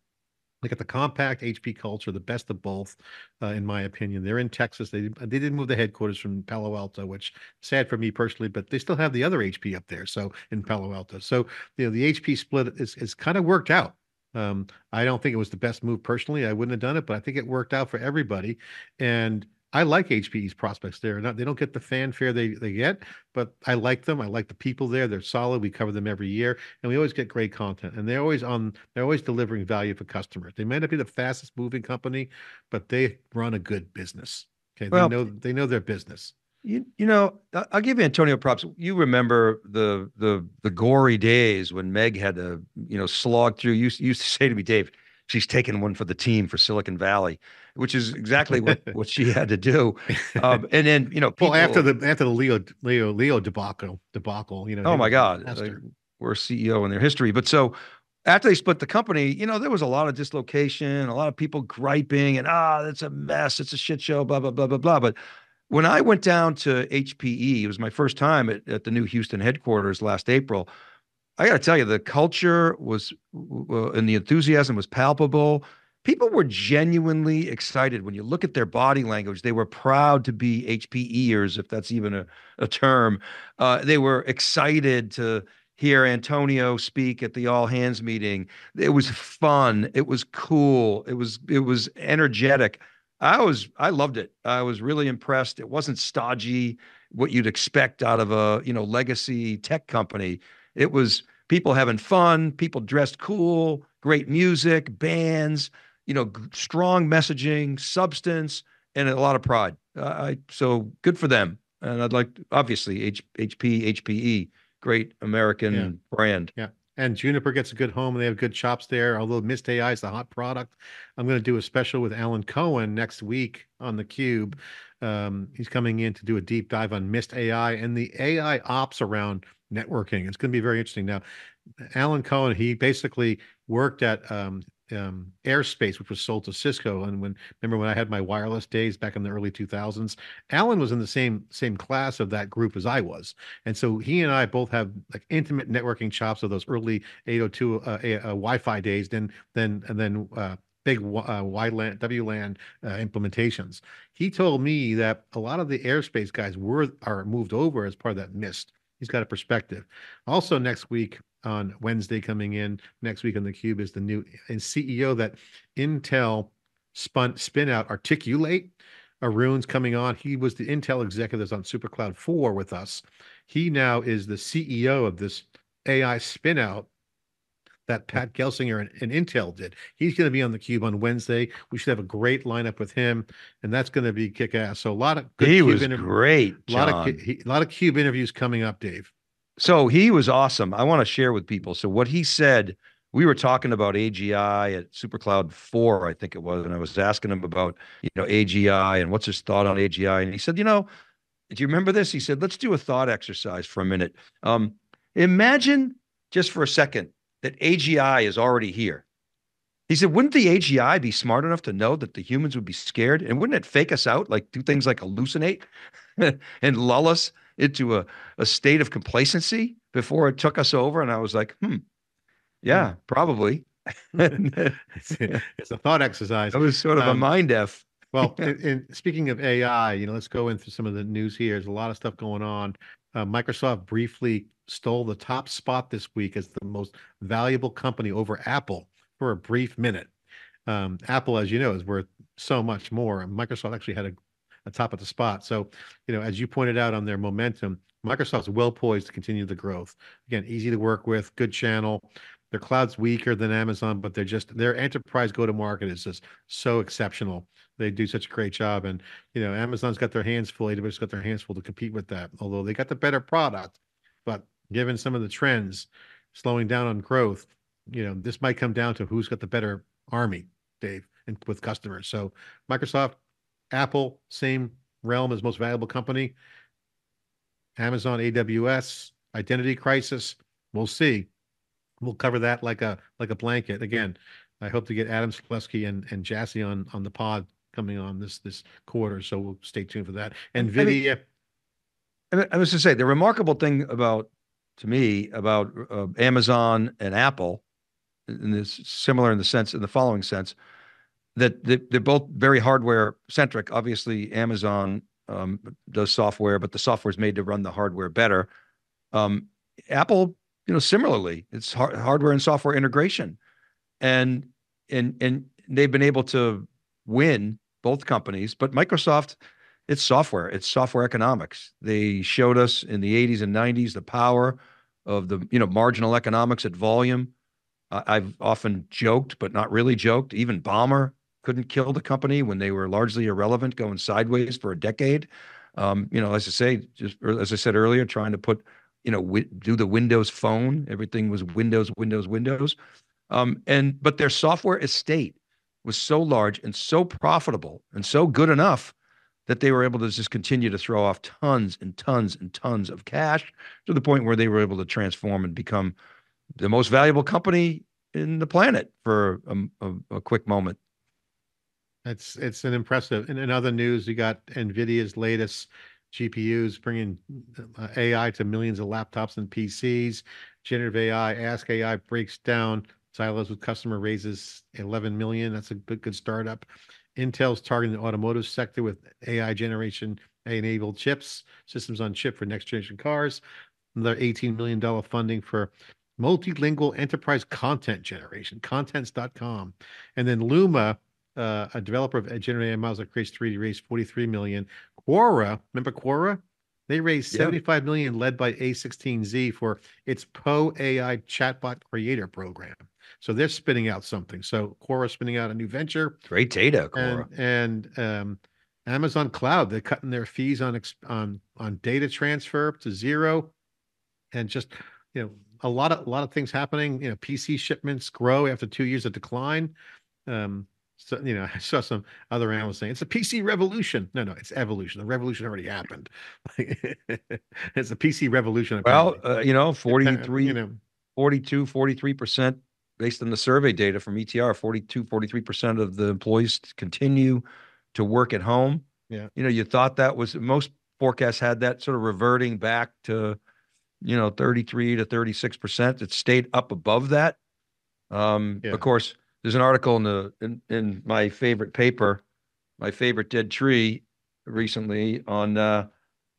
They got the compact H P culture, the best of both, uh, in my opinion. They're in Texas. They they didn't move the headquarters from Palo Alto, which sad for me personally, but they still have the other H P up there. So in Palo Alto, so you know the H P split is is kind of worked out. Um, I don't think it was the best move personally. I wouldn't have done it, but I think it worked out for everybody. And I like H P E's prospects there. Not, they don't get the fanfare they, they get, but I like them. I like the people there. They're solid. We cover them every year, and we always get great content. And they're always on. They're always delivering value for customers. They may not be the fastest moving company, but they run a good business. Okay, well, they know they know their business. You you know, I'll give you Antonio props. You remember the the the gory days when Meg had to you know slog through. You used to say to me, Dave, she's taken one for the team for Silicon Valley, which is exactly what, what she had to do. Um, and then, you know, people, well, after the after the Leo Leo Leo debacle debacle, you know, oh my God, like, we're C E O in their history. But so after they split the company, you know, there was a lot of dislocation, a lot of people griping, and ah, that's a mess, it's a shit show, blah blah blah blah blah. But when I went down to H P E, it was my first time at, at the new Houston headquarters last April. I got to tell you, the culture was, uh, and the enthusiasm was palpable. People were genuinely excited. When you look at their body language, they were proud to be H P Eers, if that's even a, a term. Uh, they were excited to hear Antonio speak at the all hands meeting. It was fun. It was cool. It was, it was energetic. I was, I loved it. I was really impressed. It wasn't stodgy, what you'd expect out of a, you know, legacy tech company. It was people having fun, people dressed cool, great music, bands, you know, strong messaging, substance, and a lot of pride. Uh, I, so good for them. And I'd like, to, obviously, H, HP, H P E, great American yeah. brand. Yeah. And Juniper gets a good home, and they have good chops there, although Mist A I is the hot product. I'm going to do a special with Alan Cohen next week on theCUBE. Um, he's coming in to do a deep dive on Mist A I and the A I ops around networking. It's going to be very interesting. Now, Alan Cohen, he basically worked at um, um, Airspace, which was sold to Cisco. And when remember when I had my wireless days back in the early two thousands, Alan was in the same same class of that group as I was. And so he and I both have like intimate networking chops of those early eight oh two uh, uh, Wi-Fi days. Then then and then. Uh, big uh, WLAN, W LAN uh, implementations. He told me that a lot of the Airspace guys were are moved over as part of that Mist. He's got a perspective. Also next week on Wednesday coming in, next week on theCUBE is the new C E O that Intel spun spin out Articulate. Arun's coming on. He was the Intel executive on SuperCloud four with us. He now is the C E O of this A I spin out that Pat Gelsinger and, and Intel did. He's going to be on theCUBE on Wednesday. We should have a great lineup with him, and that's going to be kick-ass. So a lot of good he was great, a lot John. of a lot of CUBE interviews coming up, Dave. So he was awesome. I want to share with people. So what he said, we were talking about A G I at SuperCloud four, I think it was, and I was asking him about you know A G I and what's his thought on A G I, and he said, you know, do you remember this? He said, let's do a thought exercise for a minute. Um, imagine just for a second that A G I is already here. He said, wouldn't the A G I be smart enough to know that the humans would be scared? And wouldn't it fake us out, like do things like hallucinate and lull us into a, a state of complacency before it took us over? And I was like, hmm, yeah, probably. it's, a, it's a thought exercise. It was sort of um, a mind F. Well, in, in, speaking of A I, you know, let's go into some of the news here. There's a lot of stuff going on. Uh, Microsoft briefly stole the top spot this week as the most valuable company over Apple for a brief minute. Um, Apple, as you know, is worth so much more. And Microsoft actually had a, a top of the spot. So, you know, as you pointed out on their momentum, Microsoft's well poised to continue the growth. Again, easy to work with, good channel. Their cloud's weaker than Amazon, but they're just, their enterprise go-to-market is just so exceptional. They do such a great job. And, you know, Amazon's got their hands full, A W S got their hands full to compete with that, although they got the better product. But given some of the trends slowing down on growth, you know, this might come down to who's got the better army, Dave, and with customers. So Microsoft, Apple, same realm as most valuable company. Amazon, A W S, identity crisis. We'll see. We'll cover that like a like a blanket. Again, I hope to get Adam Selesky and and Jassy on on the pod coming on this this quarter. So we'll stay tuned for that. And Nvidia. I was to say the remarkable thing about to me about uh, Amazon and Apple, and this similar in the sense in the following sense that they're both very hardware centric. Obviously, Amazon um, does software, but the software is made to run the hardware better. Um, Apple, you know, similarly, it's hard, hardware and software integration, and and and they've been able to win both companies. But Microsoft, it's software, it's software economics. They showed us in the eighties and nineties the power of the you know marginal economics at volume. Uh, I've often joked, but not really joked. Even Balmer couldn't kill the company when they were largely irrelevant, going sideways for a decade. Um, you know, as I say, just as I said earlier, trying to put, you know, w do the Windows Phone. Everything was Windows, Windows, Windows. Um, and but their software estate was so large and so profitable and so good enough that they were able to just continue to throw off tons and tons and tons of cash to the point where they were able to transform and become the most valuable company in the planet for a, a, a quick moment. It's, it's an impressive. And in other news, you got NVIDIA's latest G P Us bringing A I to millions of laptops and P Cs. Generative A I, Ask A I breaks down silos with customer, raises eleven million. That's a good, good startup. Intel's targeting the automotive sector with A I generation, A I-enabled chips, systems on chip for next generation cars. Another eighteen million dollar funding for multilingual enterprise content generation, contents dot com. And then Llama, uh, a developer of generative A I models that creates three D, raised forty-three million. Quora, remember Quora? They raised yeah. seventy-five million, led by A sixteen Z for its Poe A I chatbot creator program. So they're spinning out something. So Quora spinning out a new venture. Great data, Quora. And, and um, Amazon Cloud, they're cutting their fees on on on data transfer to zero, and just you know. A lot of a lot of things happening. You know, P C shipments grow after two years of decline. Um, so you know, I saw some other analysts saying it's a P C revolution. No, no, it's evolution. The revolution already happened. It's a P C revolution. Apparently. Well, uh, you know, forty-three, you know, forty-two, forty-three percent based on the survey data from E T R. forty-two, forty-three percent of the employees continue to work at home. Yeah, you know, you thought that was most forecasts had that sort of reverting back to, you know, thirty-three to thirty-six percent. It stayed up above that. Um, yeah. Of course, there's an article in the in, in my favorite paper, my favorite dead tree, recently on uh,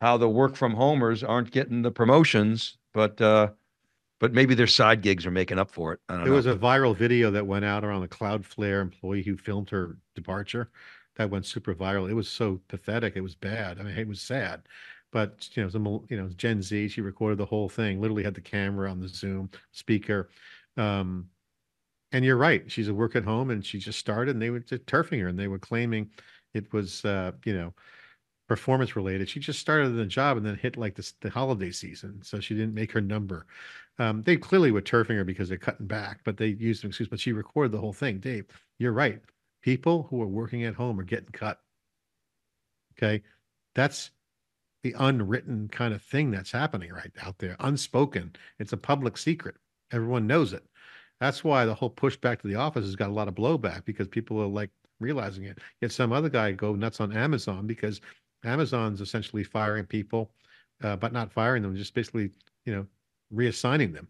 how the work from homers aren't getting the promotions, but uh, but maybe their side gigs are making up for it. I don't know. There was a viral video that went out around the Cloudflare employee who filmed her departure. That went super viral. It was so pathetic. It was bad. I mean, it was sad. But you know, some you know Gen Z. She recorded the whole thing. Literally had the camera on the Zoom speaker. Um, and you're right. She's a work at home, and she just started. And they were turfing her, and they were claiming it was uh, you know performance related. She just started the job, and then hit like this, the holiday season, so she didn't make her number. Um, they clearly were turfing her because they're cutting back, but they used an excuse. But she recorded the whole thing. Dave, you're right. People who are working at home are getting cut. Okay, that's the unwritten kind of thing that's happening right out there, unspoken. It's a public secret. Everyone knows it. That's why the whole push back to the office has got a lot of blowback, because people are like realizing it. Yet some other guy go nuts on Amazon because Amazon's essentially firing people, uh, but not firing them, just basically, you know, reassigning them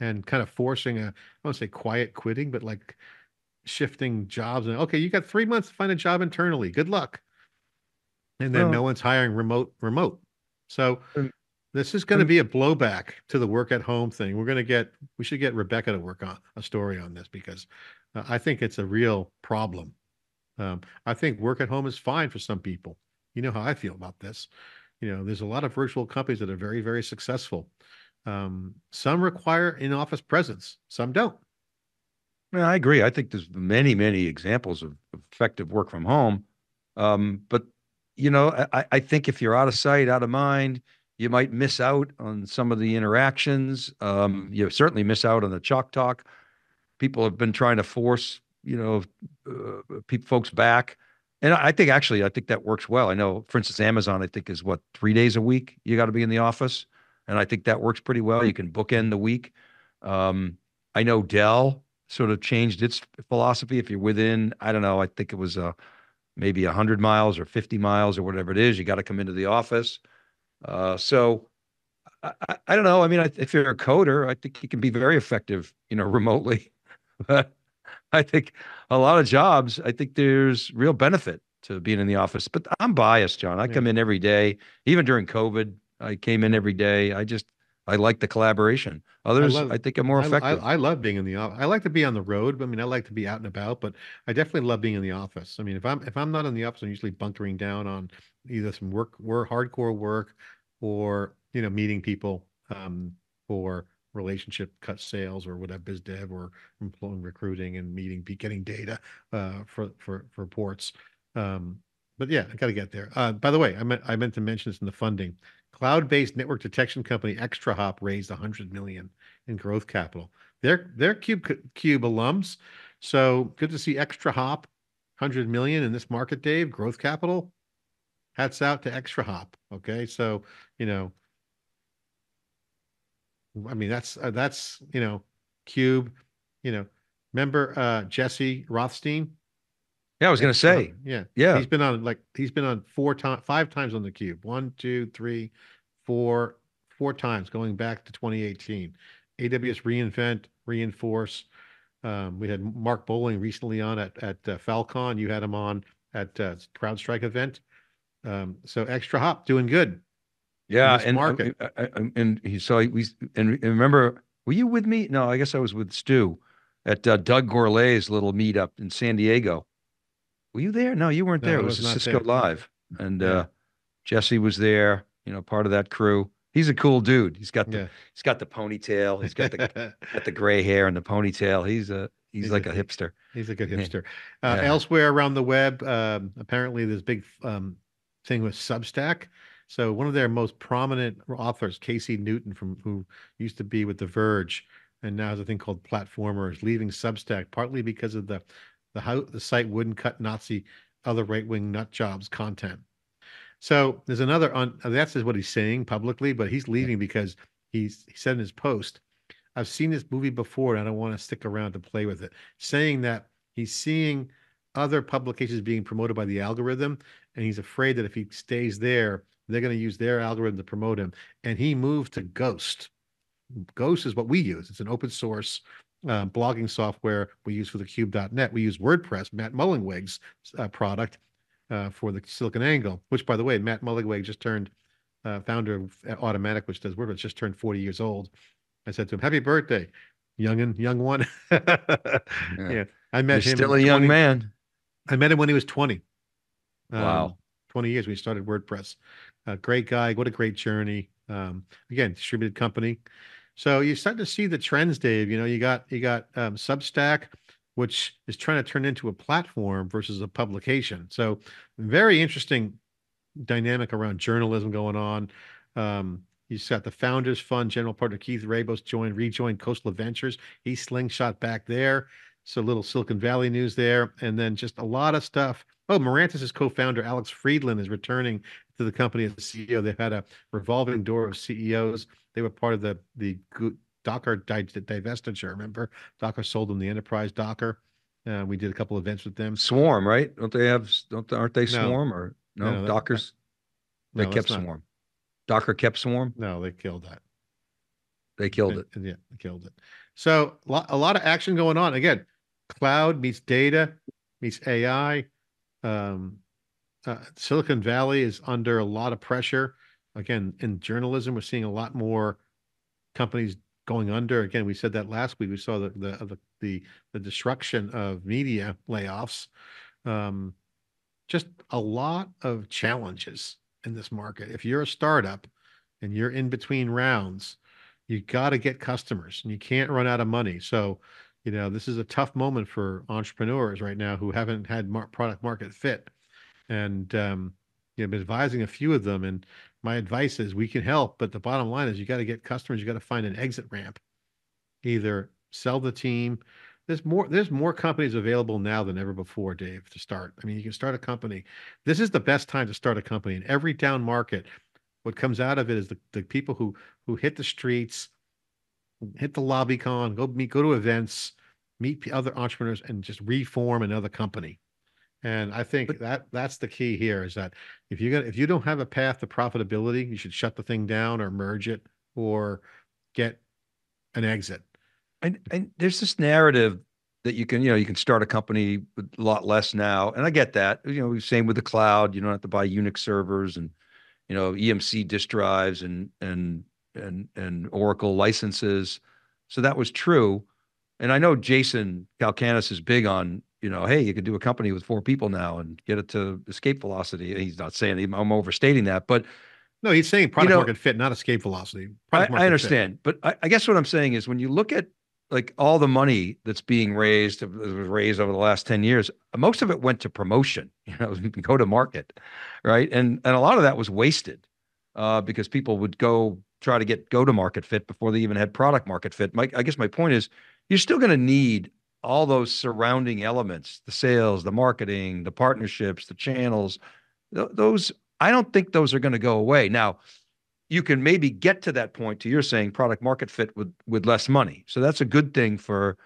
and kind of forcing a, I won't say quiet quitting, but like shifting jobs. And okay, you got three months to find a job internally. Good luck. And then well, no one's hiring remote, remote. So this is going to be a blowback to the work at home thing. We're going to get, we should get Rebecca to work on a story on this, because uh, I think it's a real problem. Um, I think work at home is fine for some people. You know how I feel about this. You know, there's a lot of virtual companies that are very, very successful. Um, some require in-office presence, some don't. Well, I agree. I think there's many, many examples of effective work from home, um, but you know, I, I think if you're out of sight, out of mind, you might miss out on some of the interactions. Um, you certainly miss out on the chalk talk. People have been trying to force you know, uh, people, folks back. And I think actually, I think that works well. I know, for instance, Amazon, I think is what, three days a week, you got to be in the office. And I think that works pretty well. You can bookend the week. Um, I know Dell sort of changed its philosophy. If you're within, I don't know, I think it was uh, maybe one hundred miles or fifty miles or whatever it is, you got to come into the office. Uh, so I, I don't know. I mean, I, if you're a coder, I think you can be very effective, you know, remotely. But I think a lot of jobs, I think there's real benefit to being in the office. But I'm biased, John. I yeah. come in every day. Even during COVID, I came in every day. I just, I like the collaboration. Others, I, love, I think, are more I, effective. I, I love being in the office. I like to be on the road. I mean, I like to be out and about, but I definitely love being in the office. I mean, if I'm if I'm not in the office, I'm usually bunkering down on either some work, work hardcore work, or you know, meeting people um, for relationship cut sales or whatever, biz dev or employing recruiting and meeting, getting data uh, for for for reports. Um, but yeah, I got to get there. Uh, by the way, I meant I meant to mention this in the funding. Cloud-based network detection company ExtraHop raised one hundred million dollars in growth capital. They're they're Cube Cube alums, so good to see ExtraHop, one hundred million dollars in this market, Dave. Growth capital. Hats out to ExtraHop. Okay, so you know, I mean that's uh, that's you know, Cube, you know, remember uh, Jesse Rothstein? Yeah, I was going to say. Um, yeah, yeah. He's been on like he's been on four times, five times on theCUBE. One, two, three, four, four times going back to twenty eighteen. A W S reInvent, reinforce. Um, we had Mark Bowling recently on at at uh, Falcon. You had him on at uh, CrowdStrike event. Um, so ExtraHop doing good. Yeah, and market. I, I, and he so we and, and remember, were you with me? No, I guess I was with Stu at uh, Doug Gourlay's little meetup in San Diego. Were you there? No, you weren't no, there. It was, was Cisco there. Live. And yeah. uh, Jesse was there, you know, part of that crew. He's a cool dude. He's got the yeah. he's got the ponytail. He's got the got the gray hair and the ponytail. He's a he's, he's like a, a hipster. He's a good hipster. Yeah. Uh, yeah. Elsewhere around the web, um, apparently there's big um, thing with Substack. So one of their most prominent authors, Casey Newton, from who used to be with The Verge and now has a thing called Platformer, is leaving Substack partly because of the The, how, the site wouldn't cut Nazi, other right-wing nut jobs content. So there's another, un, that's what he's saying publicly, but he's leaving yeah. because he's, he said in his post, I've seen this movie before and I don't want to stick around to play with it. Saying that he's seeing other publications being promoted by the algorithm and he's afraid that if he stays there, they're going to use their algorithm to promote him. And he moved to Ghost. Ghost is what we use. It's an open source Uh, blogging software we use for the cube dot net. We use WordPress, Matt Mullingweg's uh, product uh, for the SiliconANGLE, which, by the way, Matt Mullingweg just turned, uh, founder of Automatic, which does WordPress, just turned forty years old. I said to him, happy birthday, youngin', young one. yeah. yeah, I met You're him. Still a young man. I met him when he was twenty. Um, wow. twenty years we started WordPress. Uh, great guy. What a great journey. Um, again, distributed company. So you start to see the trends, Dave. You know, you got you got um, Substack, which is trying to turn into a platform versus a publication. So very interesting dynamic around journalism going on. Um, you've got the Founders Fund, general partner Keith Rabos joined, rejoined Coastal Ventures. He slingshot back there. So little Silicon Valley news there. And then just a lot of stuff. Oh, Mirantis' co-founder Alex Friedland is returning to the company as C E O. They've had a revolving door of C E Os. They were part of the the Docker divestiture. Remember, Docker sold them the enterprise Docker. Uh, we did a couple events with them. Swarm, right? Don't they have? Don't aren't they Swarm no. or no? no Docker's. That, they no, kept Swarm. Docker kept Swarm. No, they killed that. They killed they, it. Yeah, they killed it. So a lot, a lot of action going on. Again, cloud meets data meets A I. Um, uh, Silicon Valley is under a lot of pressure. Again, in journalism, we're seeing a lot more companies going under. Again, we said that last week. We saw the the the, the, the destruction of media layoffs. Um, just a lot of challenges in this market. If you're a startup and you're in between rounds, you got to get customers, and you can't run out of money. So, you know, this is a tough moment for entrepreneurs right now who haven't had mar- product market fit, and um, you know, I've been advising a few of them and. My advice is we can help, but the bottom line is you got to get customers. You got to find an exit ramp, either sell the team There's more, there's more companies available now than ever before, Dave, to start. I mean, you can start a company. This is the best time to start a company. In every down market, what comes out of it is the, the people who who hit the streets, hit the lobby con, go meet, go to events, meet other entrepreneurs, and just reform another company. And I think but, that that's the key here is that if you got if you don't have a path to profitability, you should shut the thing down or merge it or get an exit. And, and there's this narrative that you can, you know, you can start a company with a lot less now. And I get that, you know, same with the cloud, you don't have to buy Unix servers and, you know, E M C disk drives and, and, and, and Oracle licenses. So that was true. And I know Jason Calcanis is big on, you know, hey, you could do a company with four people now and get it to escape velocity. And he's not saying, I'm overstating that, but no, he's saying product you know, market fit, not escape velocity. Product I, I understand. Fit. But I, I guess what I'm saying is when you look at, like all the money that's being raised, was raised over the last ten years, most of it went to promotion, you know, go to market, right? And and a lot of that was wasted uh, because people would go try to get go to market fit before they even had product market fit. My, I guess my point is you're still going to need all those surrounding elements, the sales, the marketing, the partnerships, the channels. Th those, I don't think those are going to go away. Now, you can maybe get to that point to you're saying product market fit with, with less money. So that's a good thing for,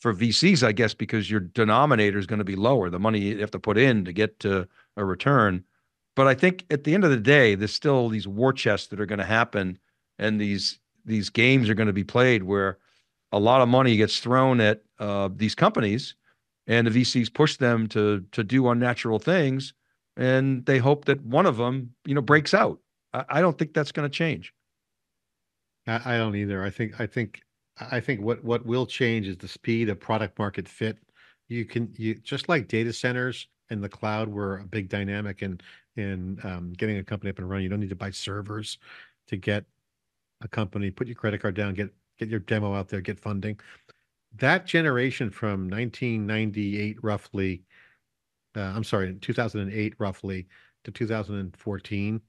for V Cs, I guess, because your denominator is going to be lower, the money you have to put in to get to a return. But I think at the end of the day, there's still these war chests that are going to happen. And these, these games are going to be played where a lot of money gets thrown at uh, these companies and the V Cs push them to, to do unnatural things. And they hope that one of them, you know, breaks out. I don't think that's going to change. I don't either. I think, I think, I think what, what will change is the speed of product market fit. You can, you just like data centers and the cloud were a big dynamic in, in um, getting a company up and running. You don't need to buy servers to get a company, put your credit card down, get, get your demo out there, get funding. That generation from nineteen ninety-eight, roughly, uh, I'm sorry, two thousand eight, roughly to two thousand fourteen,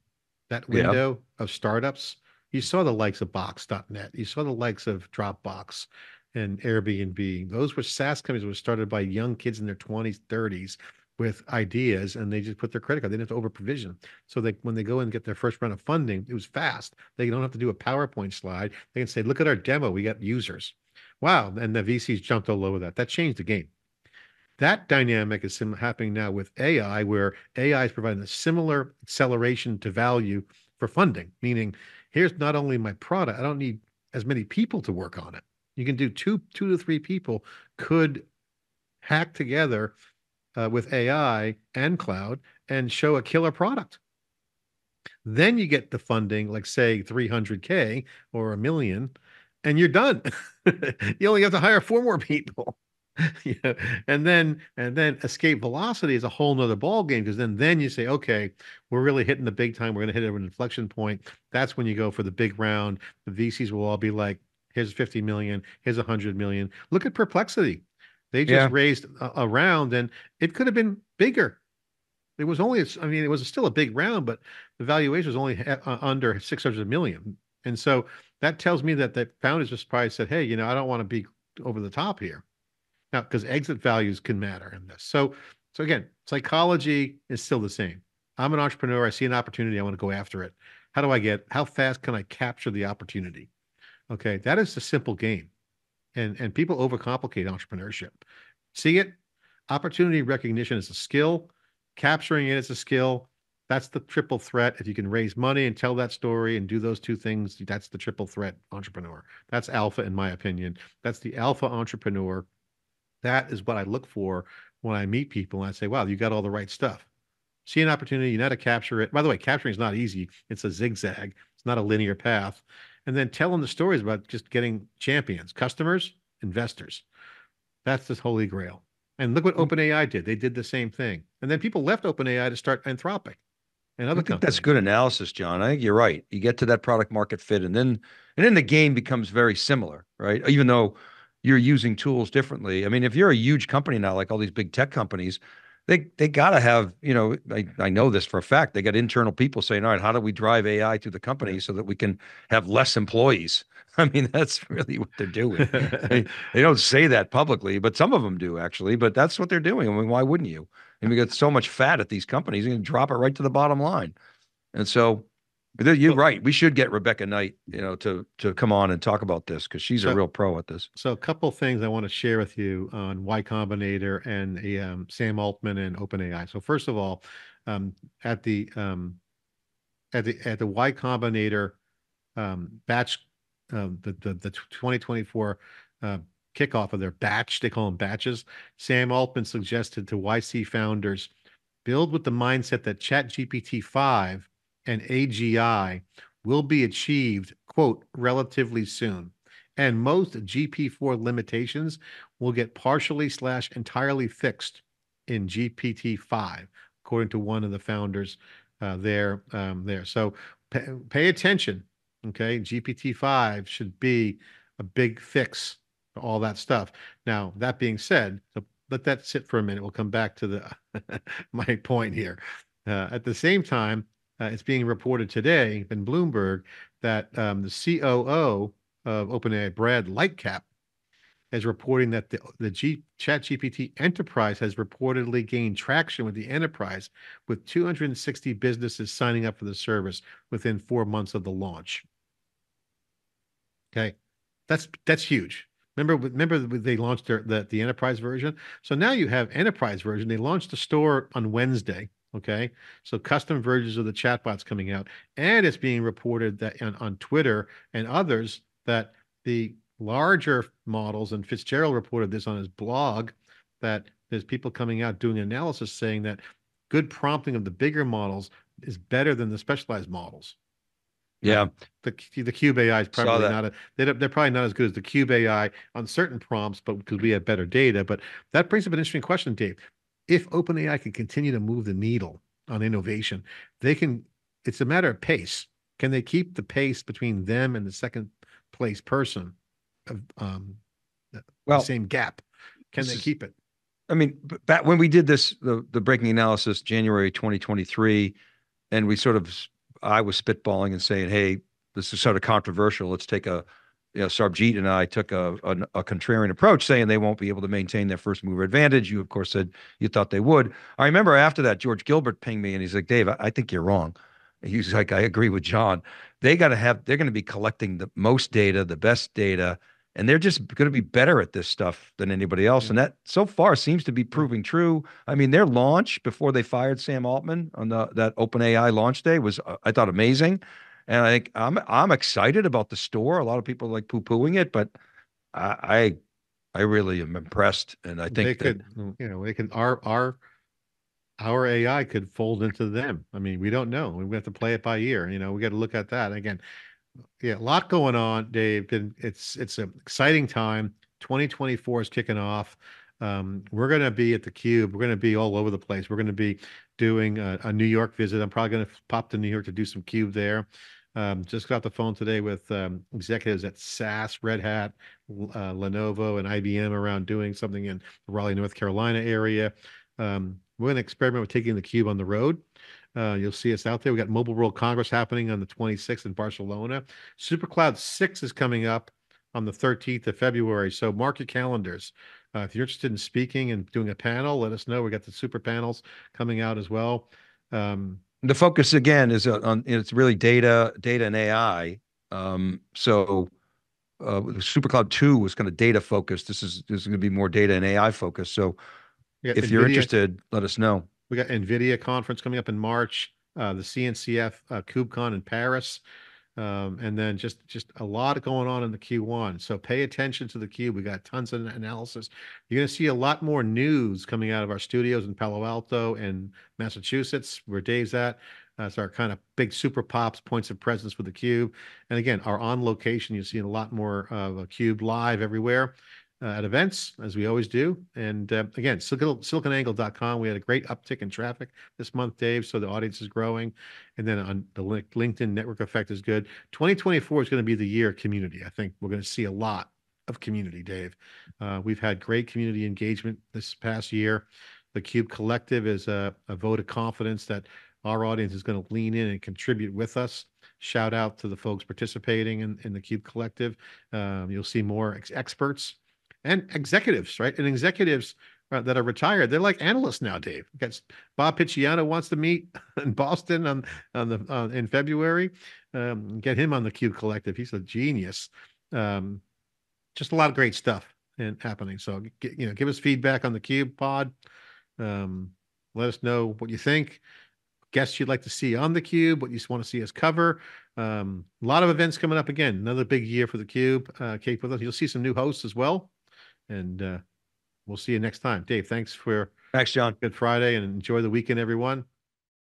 that window yeah. of startups, you saw the likes of Box dot net, you saw the likes of Dropbox and Airbnb. Those were SaaS companies that were started by young kids in their twenties, thirties with ideas, and they just put their credit card. They didn't have to over provision. So they, when they go and get their first round of funding, it was fast. They don't have to do a PowerPoint slide. They can say, look at our demo, we got users. Wow, and the V Cs jumped all over that. That changed the game. That dynamic is happening now with A I, where A I is providing a similar acceleration to value for funding, meaning here's not only my product, I don't need as many people to work on it. You can do two, two to three people could hack together uh, with A I and cloud and show a killer product. Then you get the funding, like say three hundred K or a million, and you're done. You only have to hire four more people. You know, and then and then escape velocity is a whole nother ball game, because then then you say, okay, we're really hitting the big time, we're going to hit an inflection point. That's when you go for the big round. The V Cs will all be like, here's fifty million, here's one hundred million. Look at Perplexity. They just yeah. raised a, a round, and it could have been bigger. It was only, I mean, it was still a big round, but the valuation was only under six hundred million. And so that tells me that the founders just probably said, hey, you know, I don't want to be over the top here. Now, because exit values can matter in this. So, so again, psychology is still the same. I'm an entrepreneur. I see an opportunity. I want to go after it. How do I get, how fast can I capture the opportunity? Okay. That is the simple game. And, and people overcomplicate entrepreneurship. See it? Opportunity recognition is a skill. Capturing it is a skill. That's the triple threat. If you can raise money and tell that story and do those two things, that's the triple threat entrepreneur. That's alpha, in my opinion. That's the alpha entrepreneur. That is what I look for when I meet people and I say, wow, you got all the right stuff. See an opportunity, you know how to capture it. By the way, capturing is not easy. It's a zigzag. It's not a linear path. And then telling the stories about just getting champions, customers, investors. That's this holy grail. And look what OpenAI did. They did the same thing. And then people left OpenAI to start Anthropic and other companies. I think that's good analysis, John. I think you're right. You get to that product market fit, and then and then the game becomes very similar, right? Even though you're using tools differently. I mean, if you're a huge company now, like all these big tech companies, they they got to have, you know, I, I know this for a fact, they got internal people saying, all right, how do we drive A I through the company so that we can have less employees? I mean, that's really what they're doing. they, they don't say that publicly, but some of them do actually, but that's what they're doing. I mean, why wouldn't you? And we got so much fat at these companies, you can drop it right to the bottom line. And so you're right. We should get Rebecca Knight, you know, to to come on and talk about this, because she's so, a real pro at this. So a couple things I want to share with you on Y Combinator and um, Sam Altman and OpenAI. So first of all, um, at the um, at the at the Y Combinator um, batch, um, the, the the twenty twenty-four uh, kickoff of their batch, they call them batches. Sam Altman suggested to Y C founders build with the mindset that Chat G P T five and A G I will be achieved, quote, relatively soon. And most G P four limitations will get partially slash entirely fixed in G P T five, according to one of the founders uh, there. Um, there. So pay, pay attention, okay? G P T five should be a big fix for all that stuff. Now, that being said, so let that sit for a minute. We'll come back to the my point here. Uh, at the same time, Uh, it's being reported today in Bloomberg that um, the C O O of OpenAI, Brad Lightcap, is reporting that the, the G ChatGPT Enterprise has reportedly gained traction with the enterprise, with two hundred sixty businesses signing up for the service within four months of the launch. Okay, that's that's huge. Remember, remember they launched their, the, the enterprise version? So now you have enterprise version. They launched the store on Wednesday. Okay, so custom versions of the chatbots coming out, and it's being reported that on, on Twitter and others that the larger models, and Fitzgerald reported this on his blog, that there's people coming out doing analysis saying that good prompting of the bigger models is better than the specialized models. Yeah, the the Cube A I is probably not a, they're, they're probably not as good as the Cube A I on certain prompts, but because we have better data. But that brings up an interesting question, Dave. If OpenAI can continue to move the needle on innovation, they can, it's a matter of pace. Can they keep the pace between them and the second place person of um, well, the same gap? Can they keep it? I mean, back when we did this, the, the breaking analysis, January twenty twenty-three, and we sort of, I was spitballing and saying, hey, this is sort of controversial. Let's take a, you know, Sarabjit and I took a, a, a contrarian approach, saying they won't be able to maintain their first mover advantage. You, of course, said you thought they would. I remember after that, George Gilbert pinged me and he's like, Dave, I, I think you're wrong. He's like, I agree with John. They got to have, they're going to be collecting the most data, the best data, and they're just going to be better at this stuff than anybody else. Yeah. And that so far seems to be proving true. I mean, their launch before they fired Sam Altman on the, that OpenAI launch day was, uh, I thought, amazing. And I think I'm I'm excited about the store. A lot of people are like poo-pooing it, but I I, I really am impressed. And I think they that, could, you know, they can our our our A I could fold into them. I mean, we don't know. We have to play it by ear. You know, we got to look at that again. Yeah, a lot going on, Dave. It's it's an exciting time. twenty twenty-four is kicking off. Um, we're going to be at theCUBE. We're going to be all over the place. We're going to be doing a, a New York visit. I'm probably going to pop to New York to do some CUBE there. Um, just got off the phone today with um, executives at S A S, Red Hat, uh, Lenovo, and I B M around doing something in the Raleigh, North Carolina area. Um, we're going to experiment with taking theCUBE on the road. Uh, you'll see us out there. We got Mobile World Congress happening on the twenty-sixth in Barcelona. SuperCloud six is coming up on the thirteenth of February. So mark your calendars. Uh, if you're interested in speaking and doing a panel, let us know. We got the super panels coming out as well. Um, the focus again is on, it's really data, data and A I. Um, so uh, SuperCloud two was kind of data focused. This is, this is going to be more data and A I focused. So if NVIDIA, you're interested, let us know. We got NVIDIA conference coming up in March, uh, the C N C F uh, KubeCon in Paris. Um, and then just, just a lot going on in the Q one. So pay attention to the Q. We got tons of analysis. You're going to see a lot more news coming out of our studios in Palo Alto and Massachusetts, where Dave's at. That's uh, our kind of big super pops, points of presence for the Q. And again, our on location, you're seeing a lot more of a Q live everywhere uh, at events, as we always do. And uh, again, silicon angle dot com. We had a great uptick in traffic this month, Dave. So the audience is growing. And then on the LinkedIn network effect is good. twenty twenty-four is going to be the year of community. I think we're going to see a lot of community, Dave. Uh, we've had great community engagement this past year. The Cube Collective is a, a vote of confidence that our audience is going to lean in and contribute with us. Shout out to the folks participating in, in the Cube Collective. Um, you'll see more ex experts and executives, right? And executives uh, that are retired, they're like analysts now, Dave. Because Bob Picciano wants to meet in Boston on, on the uh, in February. Um, get him on the Cube Collective. He's a genius. Um, just a lot of great stuff and happening. So you know, give us feedback on the Cube Pod. Um, let us know what you think. Guests you'd like to see on the Cube, what you want to see us cover. Um, a lot of events coming up again. Another big year for the Cube. Uh, Kate with us. You'll see some new hosts as well, and uh, we'll see you next time. Dave, thanks for thanks John. Good Friday and enjoy the weekend, everyone.